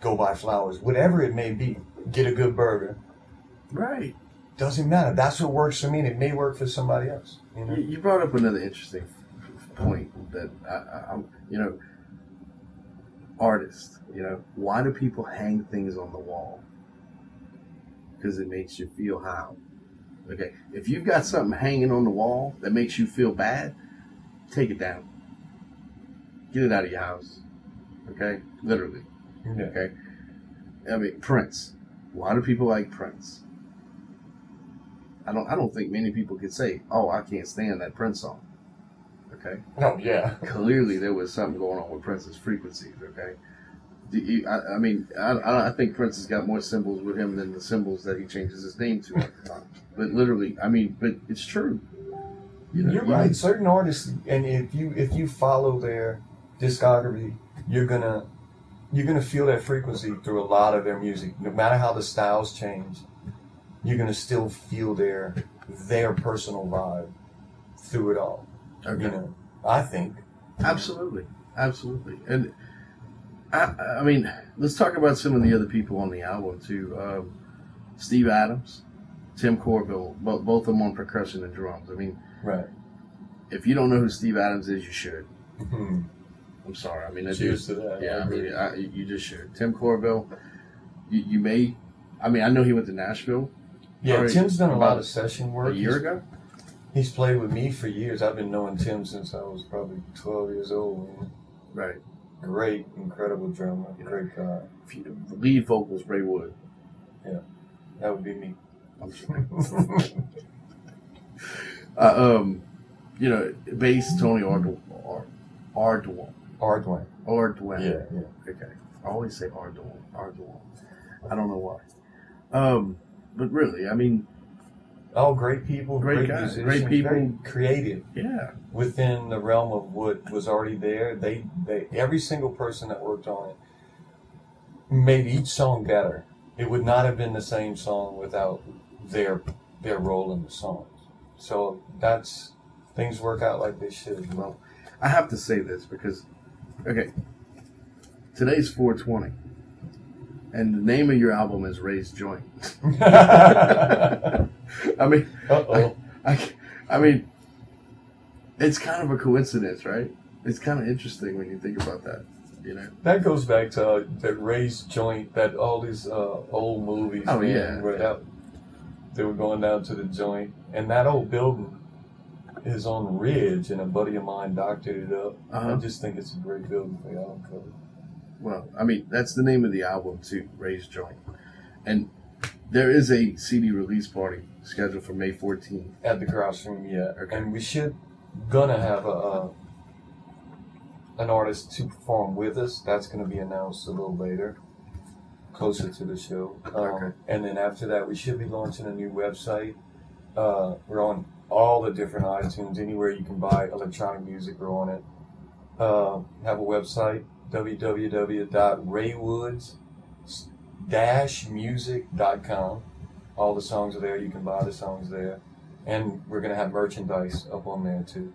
go buy flowers, whatever it may be, get a good burger, right? Doesn't matter. That's what works for me, and it may work for somebody else. You know? You brought up another interesting point that I, I'm, you know, artists, you know, why do people hang things on the wall? Because it makes you feel how. Okay, if you've got something hanging on the wall that makes you feel bad, take it down. Get it out of your house. Okay, literally. Yeah. Okay, I mean Prince. Why do people like Prince? I don't. I don't think many people could say, "Oh, I can't stand that Prince song." Okay. Oh yeah. Clearly, there was something going on with Prince's frequencies. Okay. Do you, I, I mean, I, I think Prince has got more symbols with him than the symbols that he changes his name to at the time. But literally, I mean, but it's true. You know, you're you right. Know. Certain artists, and if you if you follow their discography, you're gonna you're gonna feel that frequency through a lot of their music. No matter how the styles change, you're gonna still feel their their personal vibe through it all. Okay. You know, I think absolutely, absolutely, and I, I mean, let's talk about some of the other people on the album too. Um, Steve Adams, Tim Courvelle, both both of them on percussion and drums. I mean, right. If you don't know who Steve Adams is, you should. Mm-hmm. I'm sorry. I mean, cheers to that. Yeah, I mean, I, you just should. Tim Courvelle, you, you may. I mean, I know he went to Nashville. Yeah, Tim's done a lot of session work. A year ago. He's played with me for years. I've been knowing Tim since I was probably twelve years old. Man. Right. Great, incredible drummer. Yeah. Great guy. Lead vocals, Raywood. Yeah, that would be me. I'm sure. uh, um, you know, bass Tony Ardwin. Ardwin. Ardwin. Ardwin. Yeah, yeah. Okay. I always say Ardwin. Ardwin. I don't know why. Um, but really, I mean, all great people, great, great guys, musicians, great people, very creative. Yeah. Within the realm of what was already there, they they every single person that worked on it made each song better. It would not have been the same song without their their role in the songs. So that's things work out like they should. Well, I have to say this because, okay, today's four twenty. And the name of your album is Ray's Joint. I mean, I, I, I mean, it's kind of a coincidence, right? It's kind of interesting when you think about that, you know. That goes back to uh, that Ray's Joint, that all these uh, old movies, oh, man, yeah, were out, they were going down to the joint, and that old building is on Ridge, and a buddy of mine doctored it up. Uh-huh. I just think it's a great building for y'all. Well, I mean, that's the name of the album, too, Ray's Joint. And there is a C D release party scheduled for May fourteenth. At the Crossroom, yeah. Okay. And we should, gonna have a, uh, an artist to perform with us. That's gonna be announced a little later, closer to the show. Um, okay. And then after that, we should be launching a new website. Uh, we're on all the different iTunes, anywhere you can buy electronic music, we're on it. Uh, have a website. w w w dot raywoods dash music dot com. All the songs are there. You can buy the songs there. And we're going to have merchandise up on there, too.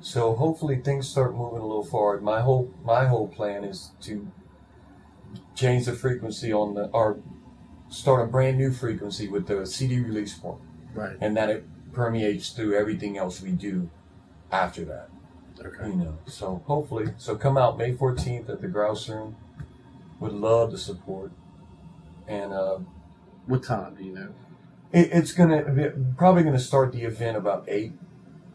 So hopefully things start moving a little forward. My whole my whole plan is to change the frequency on the, or start a brand new frequency with the C D release form. Right. And that it permeates through everything else we do after that. Okay. You know, so hopefully, so come out May fourteenth at the Grouse Room. Would love the support. And uh, what time do you know? It, it's gonna be, probably gonna start the event about eight,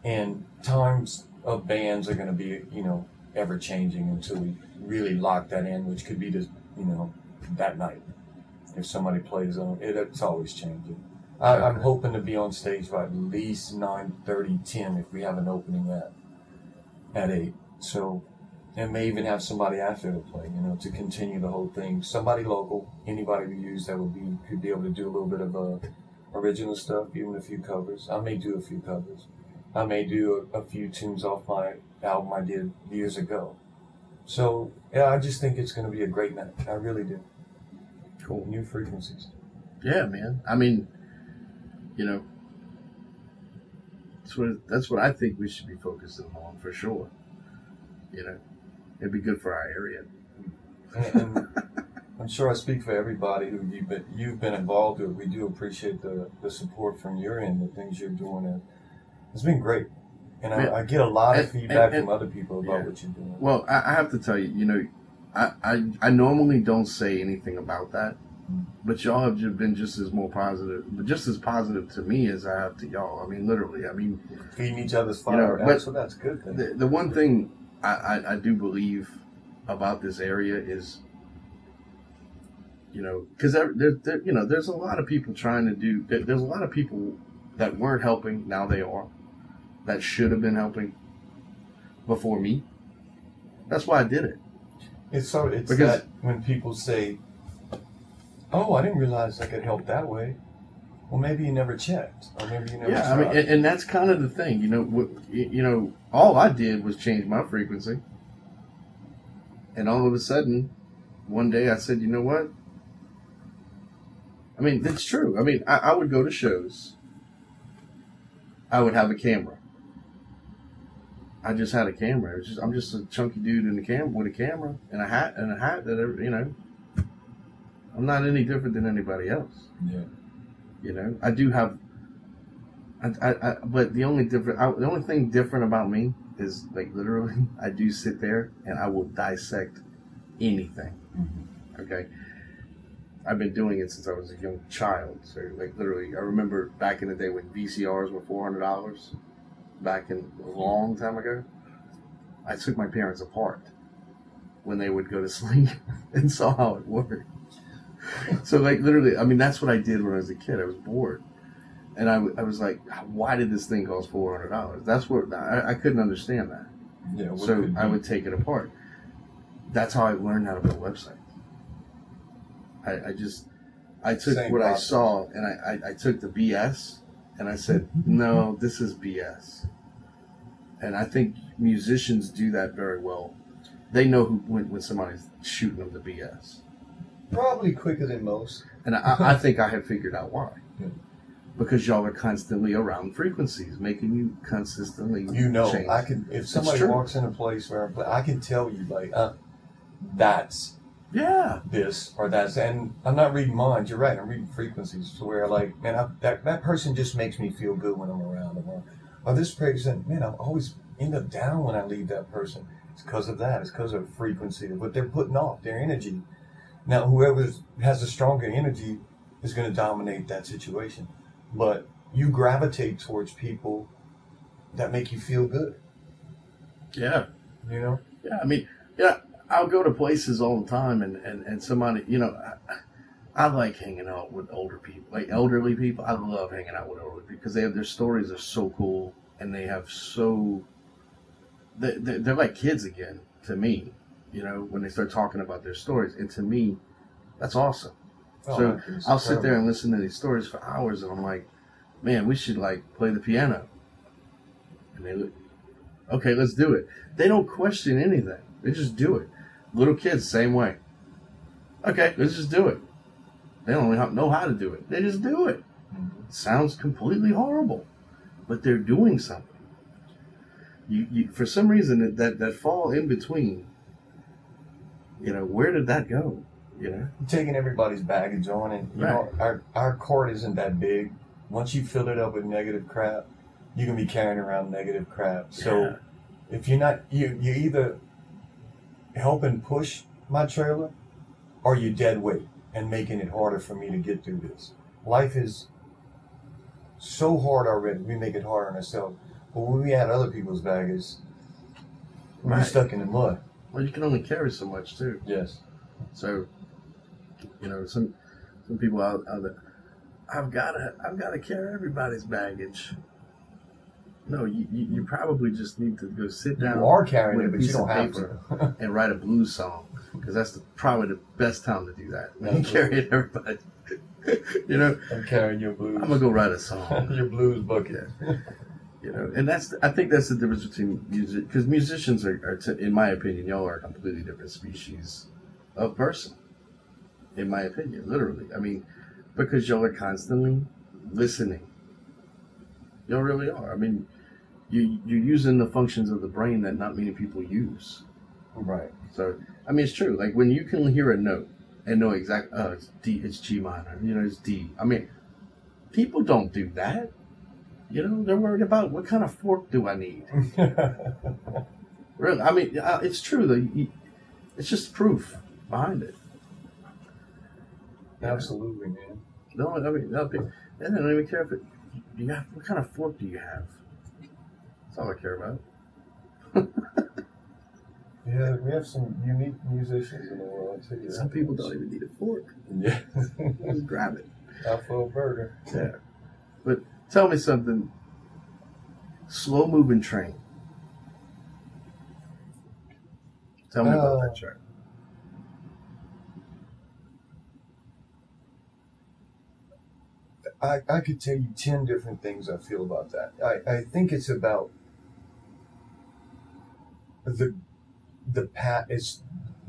and times of bands are gonna be, you know, ever changing until we really lock that in, which could be just, you know, that night if somebody plays on it. It's always changing. I, okay. I'm hoping to be on stage by at least nine thirty, ten if we have an opening at. At eight, so, and may even have somebody after the play, you know, to continue the whole thing. Somebody local, anybody we use that would be could be able to do a little bit of uh, original stuff, even a few covers. I may do a few covers. I may do a, a few tunes off my album I did years ago. So, yeah, I just think it's going to be a great night. I really do. Cool. New frequencies. Yeah, man. I mean, you know. That's what, that's what I think we should be focusing on for sure. You know, it'd be good for our area. And, and I'm sure I speak for everybody who you've been, you've been involved with. We do appreciate the, the support from your end, the things you're doing. And it's been great. And I, yeah. I get a lot of and, feedback and, and, from other people about yeah. what you're doing. Well, I, I have to tell you, you know, I, I, I normally don't say anything about that. But y'all have just been just as more positive, but just as positive to me as I have to y'all. I mean, literally. I mean, feeding each other's fire. You know, so that's good. Thing. The, the one thing I, I, I do believe about this area is, you know, because there, there, you know, there's a lot of people trying to do. There, there's a lot of people that weren't helping. Now they are. That should have been helping before me. That's why I did it. It's so. It's because that when people say, oh, I didn't realize I could help that way. Well, maybe you never checked, or maybe you never. Yeah, tried. I mean, and, and that's kind of the thing, you know. What, you know, all I did was change my frequency, and all of a sudden, one day I said, you know what? I mean, that's true. I mean, I, I would go to shows. I would have a camera. I just had a camera. It was just, I'm just a chunky dude in the cam with a camera and a hat and a hat that you know. I'm not any different than anybody else. Yeah. You know, I do have, I, I, I but the only different, I, the only thing different about me is like literally, I do sit there and I will dissect anything. Mm-hmm. Okay. I've been doing it since I was a young child. So like literally, I remember back in the day when V C Rs were four hundred dollars back in a long time ago, I took my parents apart when they would go to sleep and saw how it worked. So like literally, I mean, that's what I did when I was a kid. I was bored. And I, I was like, why did this thing cost four hundred dollars? That's what I, I couldn't understand that. Yeah, so I would take it apart. That's how I learned how to build websites. I, I just, I took Same what process. I saw and I, I, I took the B S and I said, no, this is B S. And I think musicians do that very well. They know who, when, when somebody's shooting them the B S. Probably quicker than most. And I, I think I have figured out why. Yeah. Because y'all are constantly around frequencies, making you consistently. You know, change. I can. If somebody walks in a place where I'm, I can tell you, like, uh, that's yeah, this or that's. And I'm not reading minds. You're right. I'm reading frequencies. To where, like, man, I, that that person just makes me feel good when I'm around them. Or, or this person, man, I always end up down when I leave that person. It's because of that. It's because of frequency. What they're putting off, their energy. Now, whoever has the stronger energy is going to dominate that situation. But you gravitate towards people that make you feel good. Yeah. You know? Yeah, I mean, yeah, I'll go to places all the time and, and, and somebody, you know, I, I like hanging out with older people, like elderly people. I love hanging out with elderly people because they have, their stories are so cool and they have so, they, they're like kids again to me, you know, when they start talking about their stories. And to me, that's awesome. Oh, so I'll incredible. sit there and listen to these stories for hours, and I'm like, man, we should, like, play the piano. And they look, okay, let's do it. They don't question anything. They just do it. Little kids, same way. Okay, let's just do it. They don't know how to do it. They just do it. It sounds completely horrible, but they're doing something. You, you, for some reason, that, that, that fall in between, you know, where did that go? You know? Taking everybody's baggage on, and you right. know, our, our cart isn't that big. Once you fill it up with negative crap, you can be carrying around negative crap. So yeah. if you're not, you you either help and push my trailer, or you're dead weight and making it harder for me to get through this. Life is so hard already. We make it hard on ourselves. But when we add other people's baggage, right. we're stuck in the mud. Well, you can only carry so much too. Yes. So. You know, some some people out, out there, I've got to, I've got to carry everybody's baggage. No, you, you, you probably just need to go sit down. You are carrying with it, but you don't have to. And write a blues song, because that's the, probably the best time to do that. When you carry everybody, you know. I'm carrying your blues. I'm gonna go write a song. Your blues bucket. Yeah. You know, and that's, I think that's the difference between music, because musicians are, are t in my opinion, y'all are a completely different species of person. In my opinion, literally. I mean, because y'all are constantly listening. Y'all really are. I mean, you, you're using the functions of the brain that not many people use. Right. So, I mean, it's true. Like, when you can hear a note and know exactly, oh, it's D, it's G minor, you know, it's D. I mean, people don't do that. You know, they're worried about what kind of fork do I need? Really. I mean, it's true. Though. It's just proof behind it. Absolutely, man. No, I mean, no, they don't even care if it, you have, what kind of fork do you have? That's all I care about. Yeah, we have some unique musicians in the world, too. Some people don't even need a fork. Yeah. Just grab it. Buffalo burger. Yeah. But tell me something. Slow moving train. Tell me uh, about that train. I, I could tell you ten different things I feel about that. I, I think it's about the the pa it's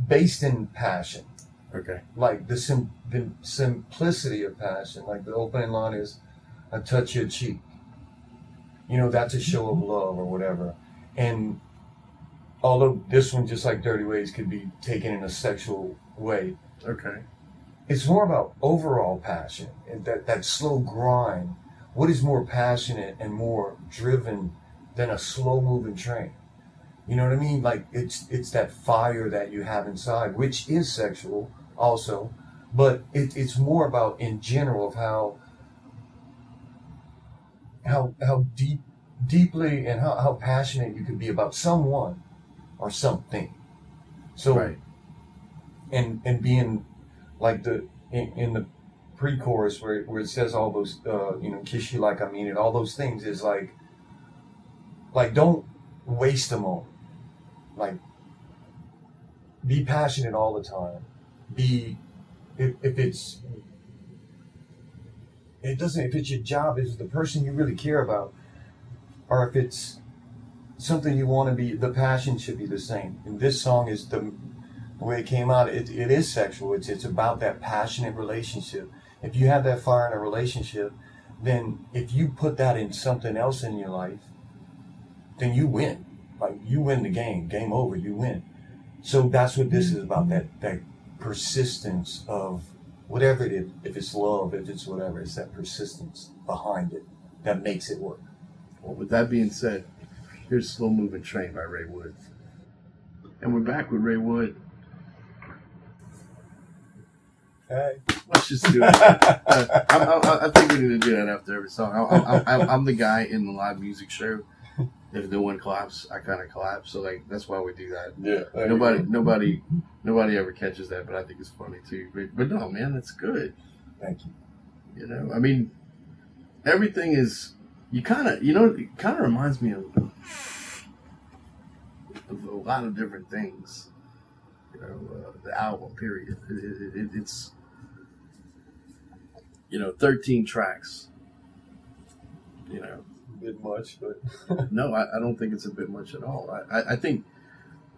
based in passion. Okay. Like the sim the simplicity of passion. Like the opening line is, "I touch your cheek." You know, that's a show of love or whatever. And although this one, just like Dirty Ways, could be taken in a sexual way. Okay. It's more about overall passion, and that, that slow grind. What is more passionate and more driven than a slow-moving train? You know what I mean? Like, it's it's that fire that you have inside, which is sexual also, but it, it's more about, in general, of how how how deep, deeply and how, how passionate you can be about someone or something. So, right. and and being... Like the in, in the pre-chorus where where it says all those uh, you know, kiss you like I mean it, all those things is like, like don't waste them on. Like, be passionate all the time. Be if if it's it doesn't if it's your job, if it's the person you really care about, or if it's something you want to be, the passion should be the same. And this song is the, the way it came out. It it is sexual. It's it's about that passionate relationship. If you have that fire in a relationship, then if you put that in something else in your life, then you win. Like, you win the game. Game over. You win. So that's what this is about. That that persistence of whatever it is. If it's love, if it's whatever, it's that persistence behind it that makes it work. Well, with that being said, here's Slow Moving Train by Raywood. And we're back with Raywood. Hey. Let's just do it. uh, I, I, I think we need to do that after every song. I, I, I, I'm the guy in the live music show. If no one claps, I kind of collapse. So like, that's why we do that. Yeah. Nobody, you. nobody, nobody ever catches that, but I think it's funny too. But, but no, man, that's good. Thank you. You know, I mean, everything is. You kind of, you know, it kind of reminds me of, of a lot of different things. You know, uh, the album period. It, it, it, it's, you know, thirteen tracks. You know. Bit much, but no, I, I don't think it's a bit much at all. I, I, I think,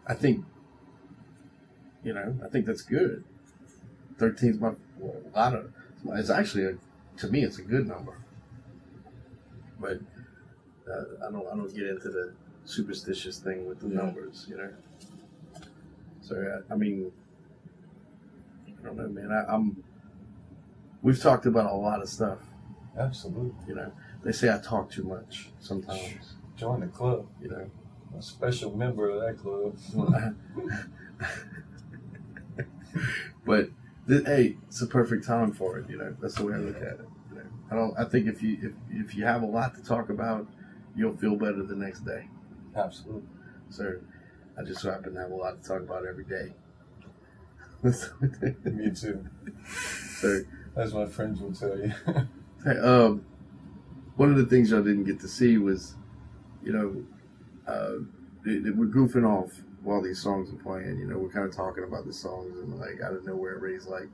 I think, you know, I think that's good. Thirteen is my well, a lot of. It's actually, a, to me, it's a good number. But uh, I don't, I don't get into the superstitious thing with the yeah. numbers, you know. So I, I mean, I don't know, man. I, I'm. We've talked about a lot of stuff. Absolutely, you know. They say I talk too much sometimes. Join the club, you know. I'm a special member of that club. But th hey, it's a perfect time for it, you know. That's the way I look at it. You know? I don't. I think if you if if you have a lot to talk about, you'll feel better the next day. Absolutely. So I just so happen to have a lot to talk about every day. Me too. So as my friends will tell you. Hey, um. One of the things I didn't get to see was, you know, uh, they, they we're goofing off while these songs are playing. You know, we're kind of talking about the songs, and like out of nowhere, Ray's like,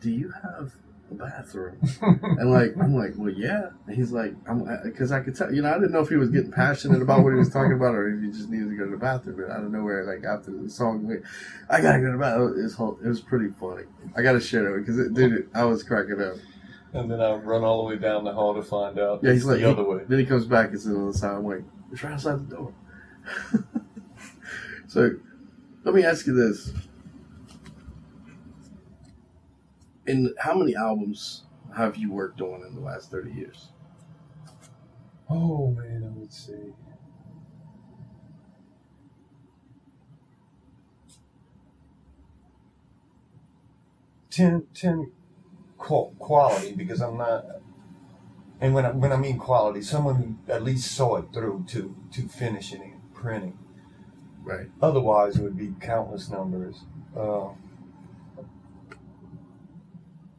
"Do you have a bathroom?" And like, I'm like, "Well, yeah." And he's like, "I'm," because I could tell, you know, I didn't know if he was getting passionate about what he was talking about or if he just needed to go to the bathroom. But out of nowhere, like after the song, like, I gotta go to the bathroom. It was, whole, it was pretty funny. I gotta share it because, dude, I was cracking up. And then I run all the way down the hall to find out. Yeah, he's like, the other way. Then he comes back and says on the side, I'm like, it's right outside the door. So, let me ask you this. In how many albums have you worked on in the last thirty years? Oh, man, I would say. Ten, ten. Quality, because I'm not, and when I, when I mean quality, someone who at least saw it through to to finishing and printing. Right. Otherwise, it would be countless numbers. Uh,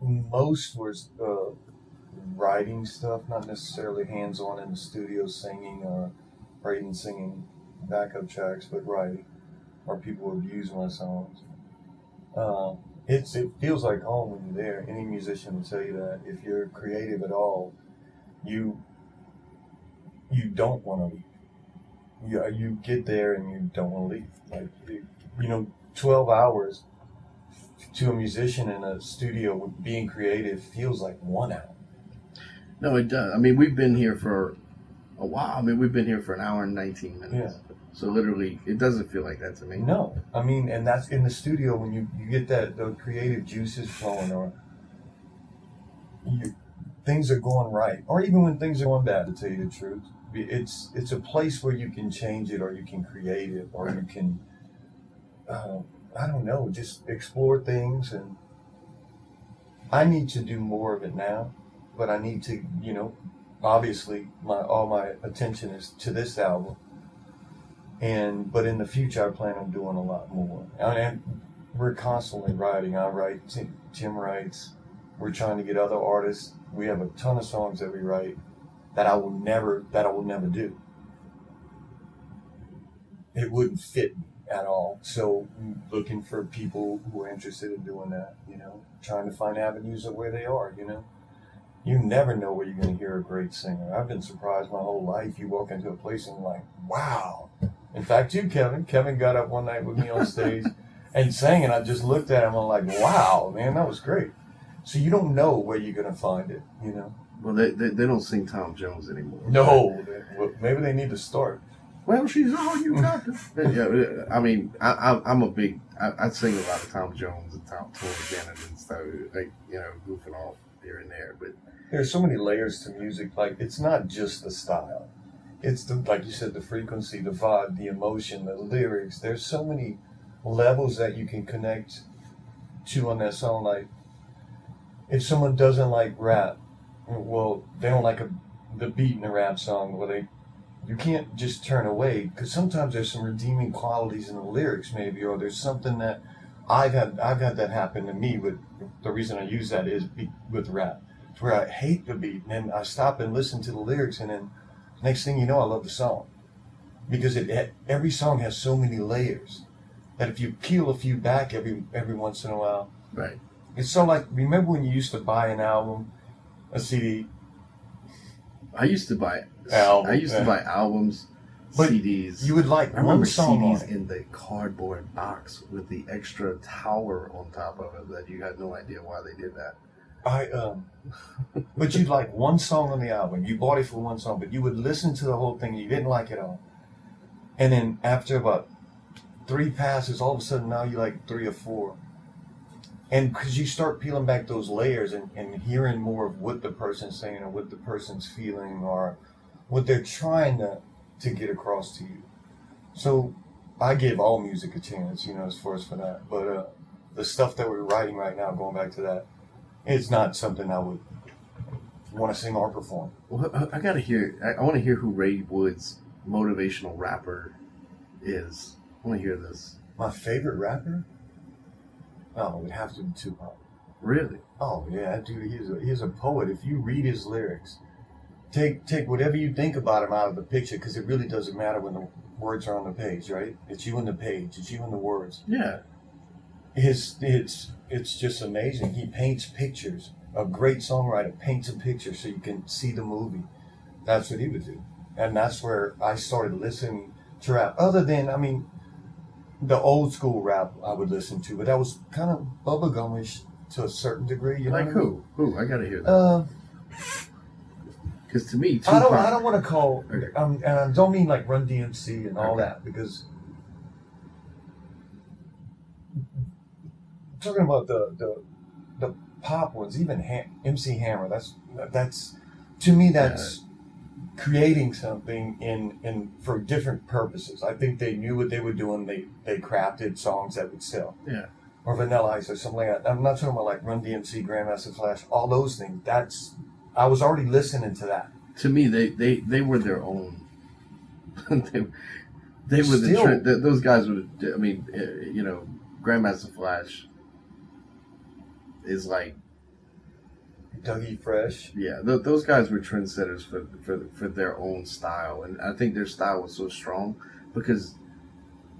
most was uh, writing stuff, not necessarily hands-on in the studio, singing uh, or even singing backup tracks, but writing, or people would use my songs. Uh, It's, it feels like home when you're there. Any musician will tell you that. If you're creative at all, you you don't want to leave. You, you get there and you don't want to leave. Like, you, you know, twelve hours to a musician in a studio being creative feels like one hour. No, it does. I mean, we've been here for a while. I mean, we've been here for an hour and nineteen minutes. Yeah. So literally, it doesn't feel like that to me. No, I mean, and that's in the studio when you, you get that the creative juices flowing, or you, things are going right, or even when things are going bad. To tell you the truth, it's it's a place where you can change it, or you can create it, or you can uh, I don't know, just explore things. And I need to do more of it now, but I need to, you know, obviously my all my attention is to this album. And but in the future, I plan on doing a lot more. And we're constantly writing. I write. Tim, Tim writes. We're trying to get other artists. We have a ton of songs that we write that I will never, that I will never do. It wouldn't fit me at all. So looking for people who are interested in doing that, you know, trying to find avenues of where they are, you know. You never know where you're going to hear a great singer. I've been surprised my whole life. You walk into a place and you're like, wow. In fact, you, Kevin. Kevin got up one night with me on stage and sang, and I just looked at him and I'm like, wow, man, that was great. So you don't know where you're going to find it, you know. Well, they, they, they don't sing Tom Jones anymore. No. They, well, maybe they need to start. Well, she's all you got. Yeah, I mean, I, I, I'm a big, I, I sing a lot of Tom Jones and Tom Jordan and stuff, like, you know, goofing off here and there. But there's so many layers to music. Like, it's not just the style. It's, the, like you said, the frequency, the vibe, the emotion, the lyrics. There's so many levels that you can connect to on that song. Like, if someone doesn't like rap, well, they don't like a, the beat in a rap song, or they... You can't just turn away, because sometimes there's some redeeming qualities in the lyrics, maybe, or there's something that I've had. I've had that happen to me. With the reason I use that is be, with rap, where I hate the beat, and then I stop and listen to the lyrics, and then next thing you know, I love the song, because it every song has so many layers that if you peel a few back every every once in a while, right? It's so like, remember when you used to buy an album, a C D. I used to buy albums. I used to buy albums, but C Ds. You would like I remember song C Ds on in the cardboard box with the extra tower on top of it that you had no idea why they did that. I um, but you'd like one song on the album. You bought it for one song, but you would listen to the whole thing. And you didn't like it all, and then after about three passes, all of a sudden now you like three or four. And because you start peeling back those layers and, and hearing more of what the person's saying or what the person's feeling or what they're trying to, to get across to you. So I give all music a chance, you know, as far as for that. But uh, the stuff that we're writing right now, going back to that, it's not something I would want to sing or perform. Well, I got to hear, I, I want to hear who Raywood's motivational rapper is. I want to hear this. My favorite rapper? Oh, it would have to be Tupac. Really? Oh, yeah, dude, he's a, he's a poet. If you read his lyrics, take take whatever you think about him out of the picture, because it really doesn't matter when the words are on the page, right? It's you in the page. It's you in the words. Yeah. His It's it's just amazing. He paints pictures. A great songwriter paints a picture so you can see the movie. That's what he would do. And that's where I started listening to rap. Other than, I mean... The old school rap I would listen to, but that was kind of bubblegumish to a certain degree. You know? Like who? Who? I gotta hear that. Because uh, to me, Tupac, I don't. I don't want to call. Okay. Um, and I don't mean like Run D M C and all okay. that, because I'm talking about the the the pop ones, even Ham, M C Hammer. That's that's to me that's. Yeah. Creating something in, in for different purposes. I think they knew what they were doing. They they crafted songs that would sell. Yeah. Or Vanilla Ice or something like that. I'm not talking about like Run D M C, Grandmaster Flash, all those things. That's I was already listening to that. To me, they they, they were their own. they, they were Still, the, the those guys were. I mean, you know, Grandmaster Flash is like. Dougie Fresh. Yeah, th those guys were trendsetters for, for for their own style, and I think their style was so strong because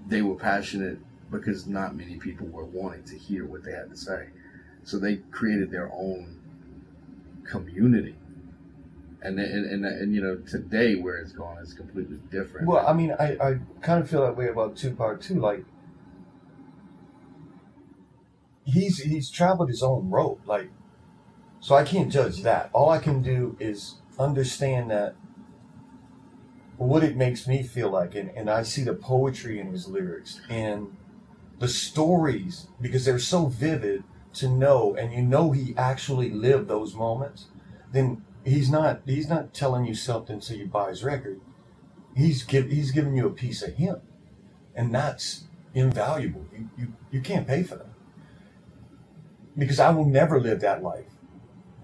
they were passionate, because not many people were wanting to hear what they had to say. So they created their own community. And and, and, and you know, today where it's gone is completely different. Well, I mean, I, I kind of feel that way about Tupac too. Like, he's, he's traveled his own road, like, so I can't judge that. All I can do is understand that what it makes me feel like. And, and I see the poetry in his lyrics and the stories, because they're so vivid to know. And you know he actually lived those moments. Then he's not he's not telling you something so you buy his record. He's, give, he's giving you a piece of him. And that's invaluable. You, you, you can't pay for that. Because I will never live that life.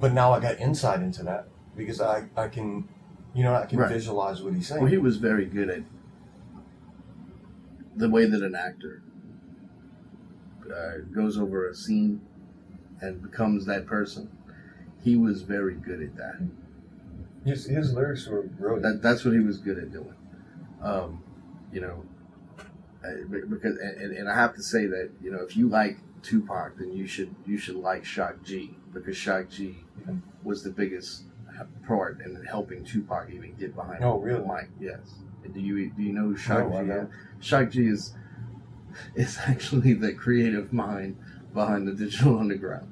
But now I got insight into that, because I, I can, you know, I can right. visualize what he's saying. Well, he was very good at the way that an actor uh, goes over a scene and becomes that person. he was very good at that. His, his lyrics were brilliant. That, that's what he was good at doing. Um, you know, because and, and I have to say that, you know, if you like Tupac, then you should you should like Shock G, because Shock G mm-hmm. was the biggest part in helping Tupac even get behind oh, really? the mic. Yes. Do you do you know who Shock no, G is? Shock G is is actually the creative mind behind the Digital Underground.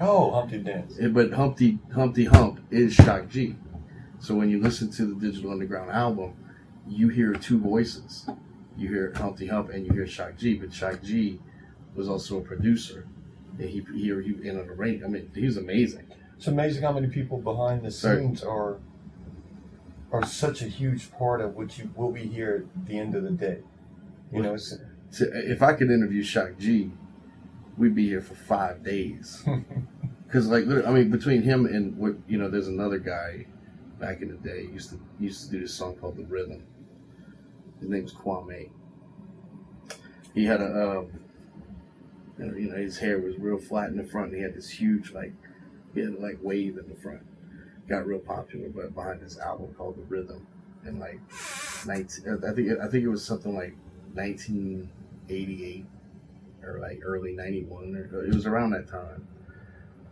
Oh, Humpty Dance. But Humpty Humpty Hump is Shock G. So when you listen to the Digital Underground album, you hear two voices. You hear Humpty Hump and you hear Shock G. But Shock G was also a producer. And he he he ended up ranking. I mean, he was amazing. It's amazing how many people behind the scenes Sorry. are are such a huge part of what you will be here at the end of the day. You well, know, it's, to, if I could interview Shock G, we'd be here for five days. Because, like, I mean, between him and what, you know, there's another guy back in the day used to used to do this song called The Rhythm. His name's Kwame. He had a, um, you know, his hair was real flat in the front. And he had this huge, like, he had like wave in the front. Got real popular, but behind this album called The Rhythm, in like nineteen, I think I think it was something like nineteen eighty-eight. Or like early ninety-one, or it was around that time.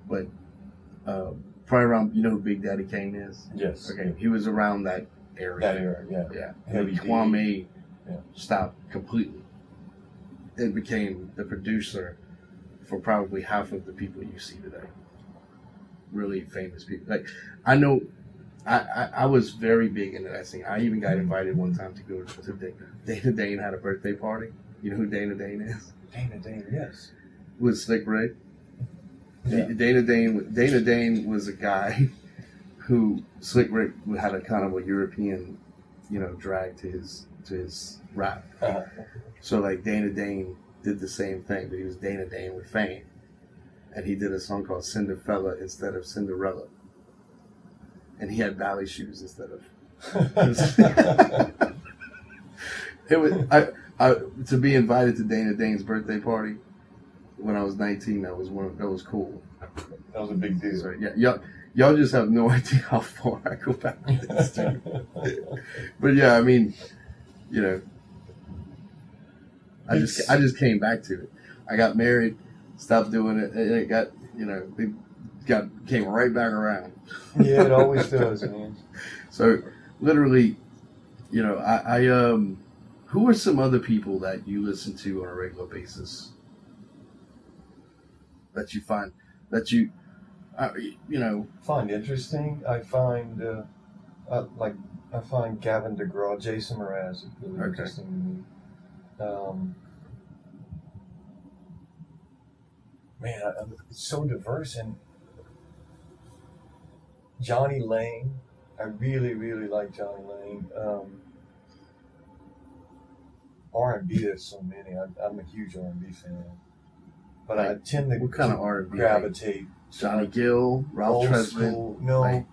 But uh, probably around, you know who Big Daddy Kane is? Yes. Okay, he was around that era. That era, yeah. Yeah. Heavy and Kwame yeah. stopped completely. It became the producer for probably half of the people you see today. Really famous people. Like, I know, I, I, I was very big into that scene. I even got invited one time to go to Dana. Dana Dane had a birthday party. You know who Dana Dane is? Dana Dane, yes. With Slick Rick. Yeah. Dana Dane Dana Dane was a guy who Slick Rick had a kind of a European, you know, drag to his to his rap. Uh-huh. So like Dana Dane did the same thing, but he was Dana Dane with fame. And he did a song called Cinderfella instead of Cinderella. And he had ballet shoes instead of It was I, I to be invited to Dana Dane's birthday party when I was nineteen. That was one. Of, that was cool. That was a big deal. So, yeah, y'all, y'all just have no idea how far I go back with this too. But yeah, I mean, you know, I it's, just I just came back to it. I got married, stopped doing it. And it got you know, it got came right back around. Yeah, it always does, man. So literally, you know, I, I um. Who are some other people that you listen to on a regular basis that you find that you, uh, you know, find interesting? I find uh, uh, like I find Gavin DeGraw, Jason Mraz really okay. interesting to me. Um, man, I, I'm, it's so diverse. And Johnny Lang, I really, really like Johnny Lang. Um, R and B, there's so many. I'm, I'm a huge R and B fan, but like, I tend to what kind of R and B gravitate. Johnny Gill, Ralph Tresvant. No, like,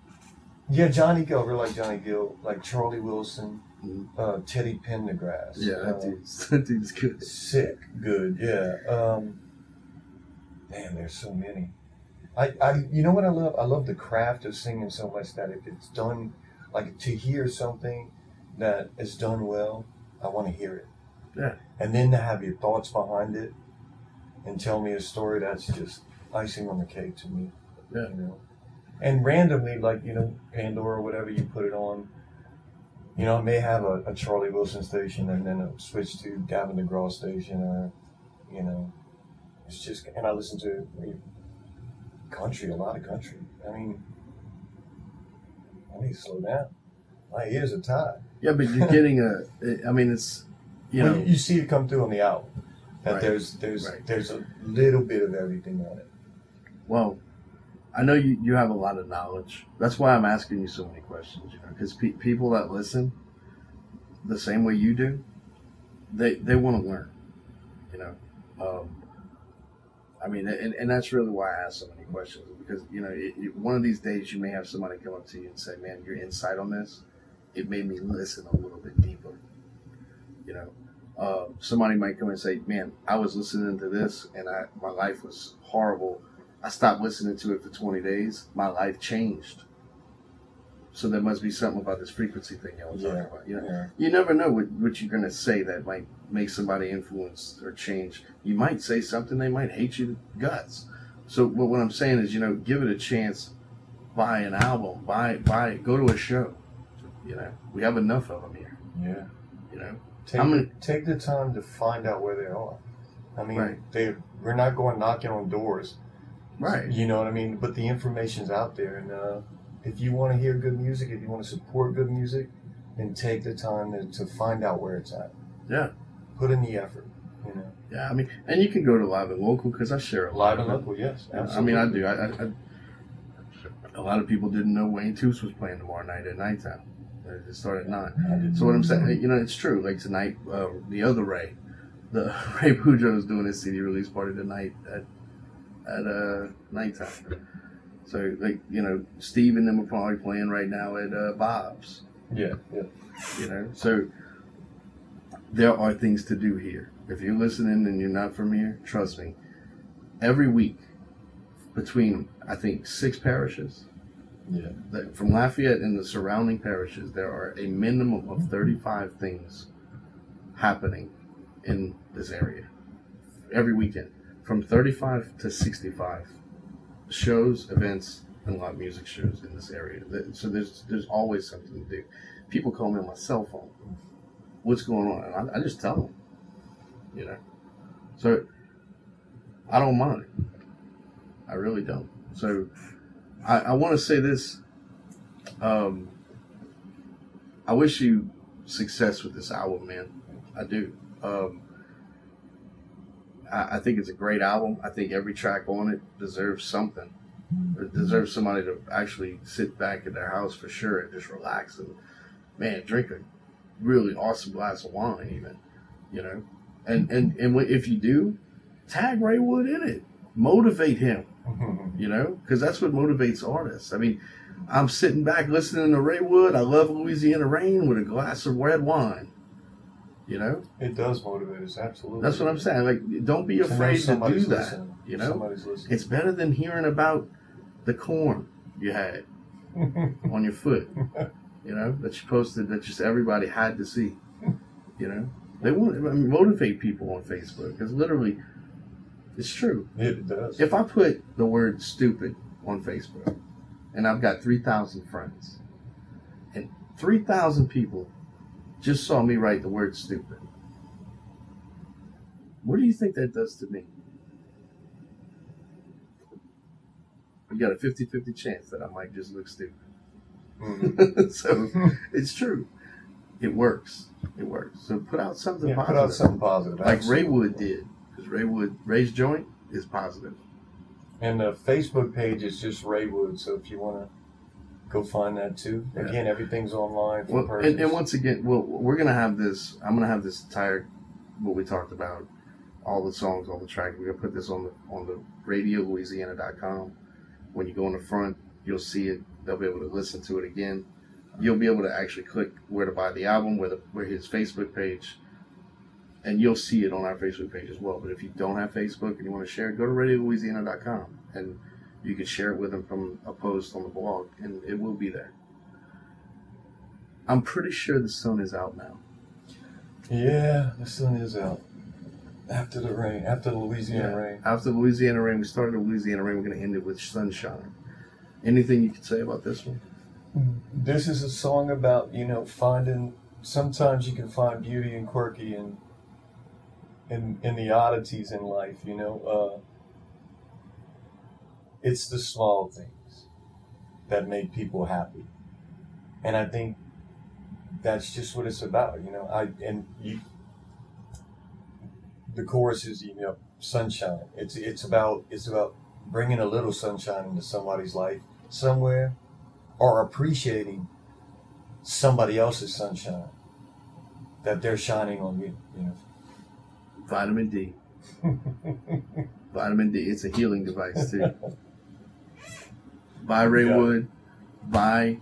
yeah, Johnny Gill. I really like Johnny Gill, like Charlie Wilson, mm-hmm. uh, Teddy Pendergrass. Yeah, that, um, dude's, that dude's good. Sick, good. Yeah. Um, man, there's so many. I, I, you know what I love? I love the craft of singing so much that if it's done, like to hear something that is done well, I want to hear it. Yeah. And then to have your thoughts behind it and tell me a story, that's just icing on the cake to me. Yeah. You know? And randomly, like, you know, Pandora or whatever you put it on, you know, it may have a, a Charlie Wilson station and then a switch to Gavin DeGraw station or, you know, it's just, and I listen to country, a lot of country. I mean, I need to slow down. My ears are tied. Yeah, but you're getting a, I mean, it's, You, know, well, you see it come through on the album. That right, there's there's right. there's a little bit of everything on it. Well, I know you, you have a lot of knowledge. That's why I'm asking you so many questions. You know, because pe people that listen the same way you do, they they want to learn. You know, um, I mean, and, and that's really why I ask so many questions. Because you know, it, it, one of these days you may have somebody come up to you and say, "Man, your insight on this, it made me listen a little bit deeper." You know. Uh, somebody might come and say, "Man, I was listening to this, and I my life was horrible, I stopped listening to it for twenty days. My life changed. So there must be something about this frequency thing y'all yeah. talking about. You know, yeah. you never know what, what you're going to say that might make somebody influence or change. You might say something they might hate you to guts. So well, what I'm saying is, you know, give it a chance. Buy an album. Buy buy it. Go to a show. You know, we have enough of them here. Yeah. You know, take I'm gonna, take the time to find out where they are. I mean, right. they we're not going knocking on doors. Right. You know what I mean? But the information's out there, and. uh If you want to hear good music, if you want to support good music, then take the time to, to find out where it's at. Yeah. Put in the effort, you know. Yeah, I mean, and you can go to Live and Local because I share a lot. Live and Local, yes. Absolutely. I mean, I do. I, I, I, a lot of people didn't know Wayne Toops was playing tomorrow night at nighttime. It started at nine. So what I'm saying, you know, it's true. Like tonight, uh, the other Ray, the Ray Boudreaux is doing his C D release party tonight at, at uh, nighttime. So, like, you know, Steve and them are probably playing right now at uh, Bob's. Yeah, yeah. You know, so there are things to do here. If you're listening and you're not from here, trust me, every week between, I think, six parishes, yeah, that, from Lafayette and the surrounding parishes, there are a minimum of thirty-five things happening in this area every weekend, from thirty-five to sixty-five. Shows, events, and live music shows in this area. So there's there's always something to do. People call me on my cell phone. What's going on? And I, I just tell them, you know. So I don't mind. I really don't. So I, I want to say this. Um, I wish you success with this album, man. I do. Um, I think it's a great album. I think every track on it deserves something. It deserves somebody to actually sit back in their house for sure and just relax and, man, drink a really awesome glass of wine even, you know. And and, and if you do, tag Raywood in it. Motivate him, you know, because that's what motivates artists. I mean, I'm sitting back listening to Raywood. I love Louisiana Rain with a glass of red wine. You know, it does motivate us. Absolutely, that's what I'm saying. Like, don't be afraid to do that. Listening. You know, it's better than hearing about the corn you had on your foot. You know, that you posted that just everybody had to see. You know, they want to I mean, motivate people on Facebook because literally, it's true. It does. If I put the word "stupid" on Facebook, and I've got three thousand friends, and three thousand people. Just saw me write the word stupid. What do you think that does to me? You got a fifty fifty chance that I might just look stupid. Mm-hmm. So it's true. It works. It works. So put out something yeah, positive. Put out something positive. Like absolutely. Raywood did. Because Raywood, Ray's Joint is positive. And the Facebook page is just Raywood. So if you want to go find that too. Again, yeah. everything's online. For well, and, and once again, well, we're gonna have this. I'm gonna have this entire what we talked about, all the songs, all the tracks. We're gonna put this on the on the radio Louisiana dot com. When you go in the front, you'll see it. They'll be able to listen to it again. You'll be able to actually click where to buy the album, where the where his Facebook page, and you'll see it on our Facebook page as well. But if you don't have Facebook and you want to share it, go to radio Louisiana dot com and you can share it with them from a post on the blog, and it will be there. I'm pretty sure the sun is out now. Yeah, the sun is out. After the rain, after the Louisiana yeah. rain. After Louisiana rain, we started with Louisiana rain, we're going to end it with sunshine. Anything you can say about this one? This is a song about, you know, finding, sometimes you can find beauty and quirky and in, in, in the oddities in life, you know. Uh, It's the small things that make people happy. And I think that's just what it's about, you know. I and you, the chorus is, you know, sunshine. It's it's about it's about bringing a little sunshine into somebody's life somewhere or appreciating somebody else's sunshine that they're shining on you, you know. Vitamin D. Vitamin D. It's a healing device too. Buy Raywood, buy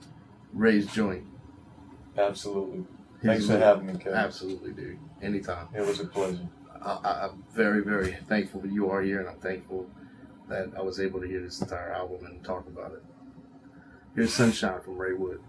Ray's Joint. Absolutely. Thanks for having me, Kevin. Absolutely, dude. Anytime. It was a pleasure. I, I, I'm very, very thankful that you are here, and I'm thankful that I was able to hear this entire album and talk about it. Here's Sunshine from Raywood.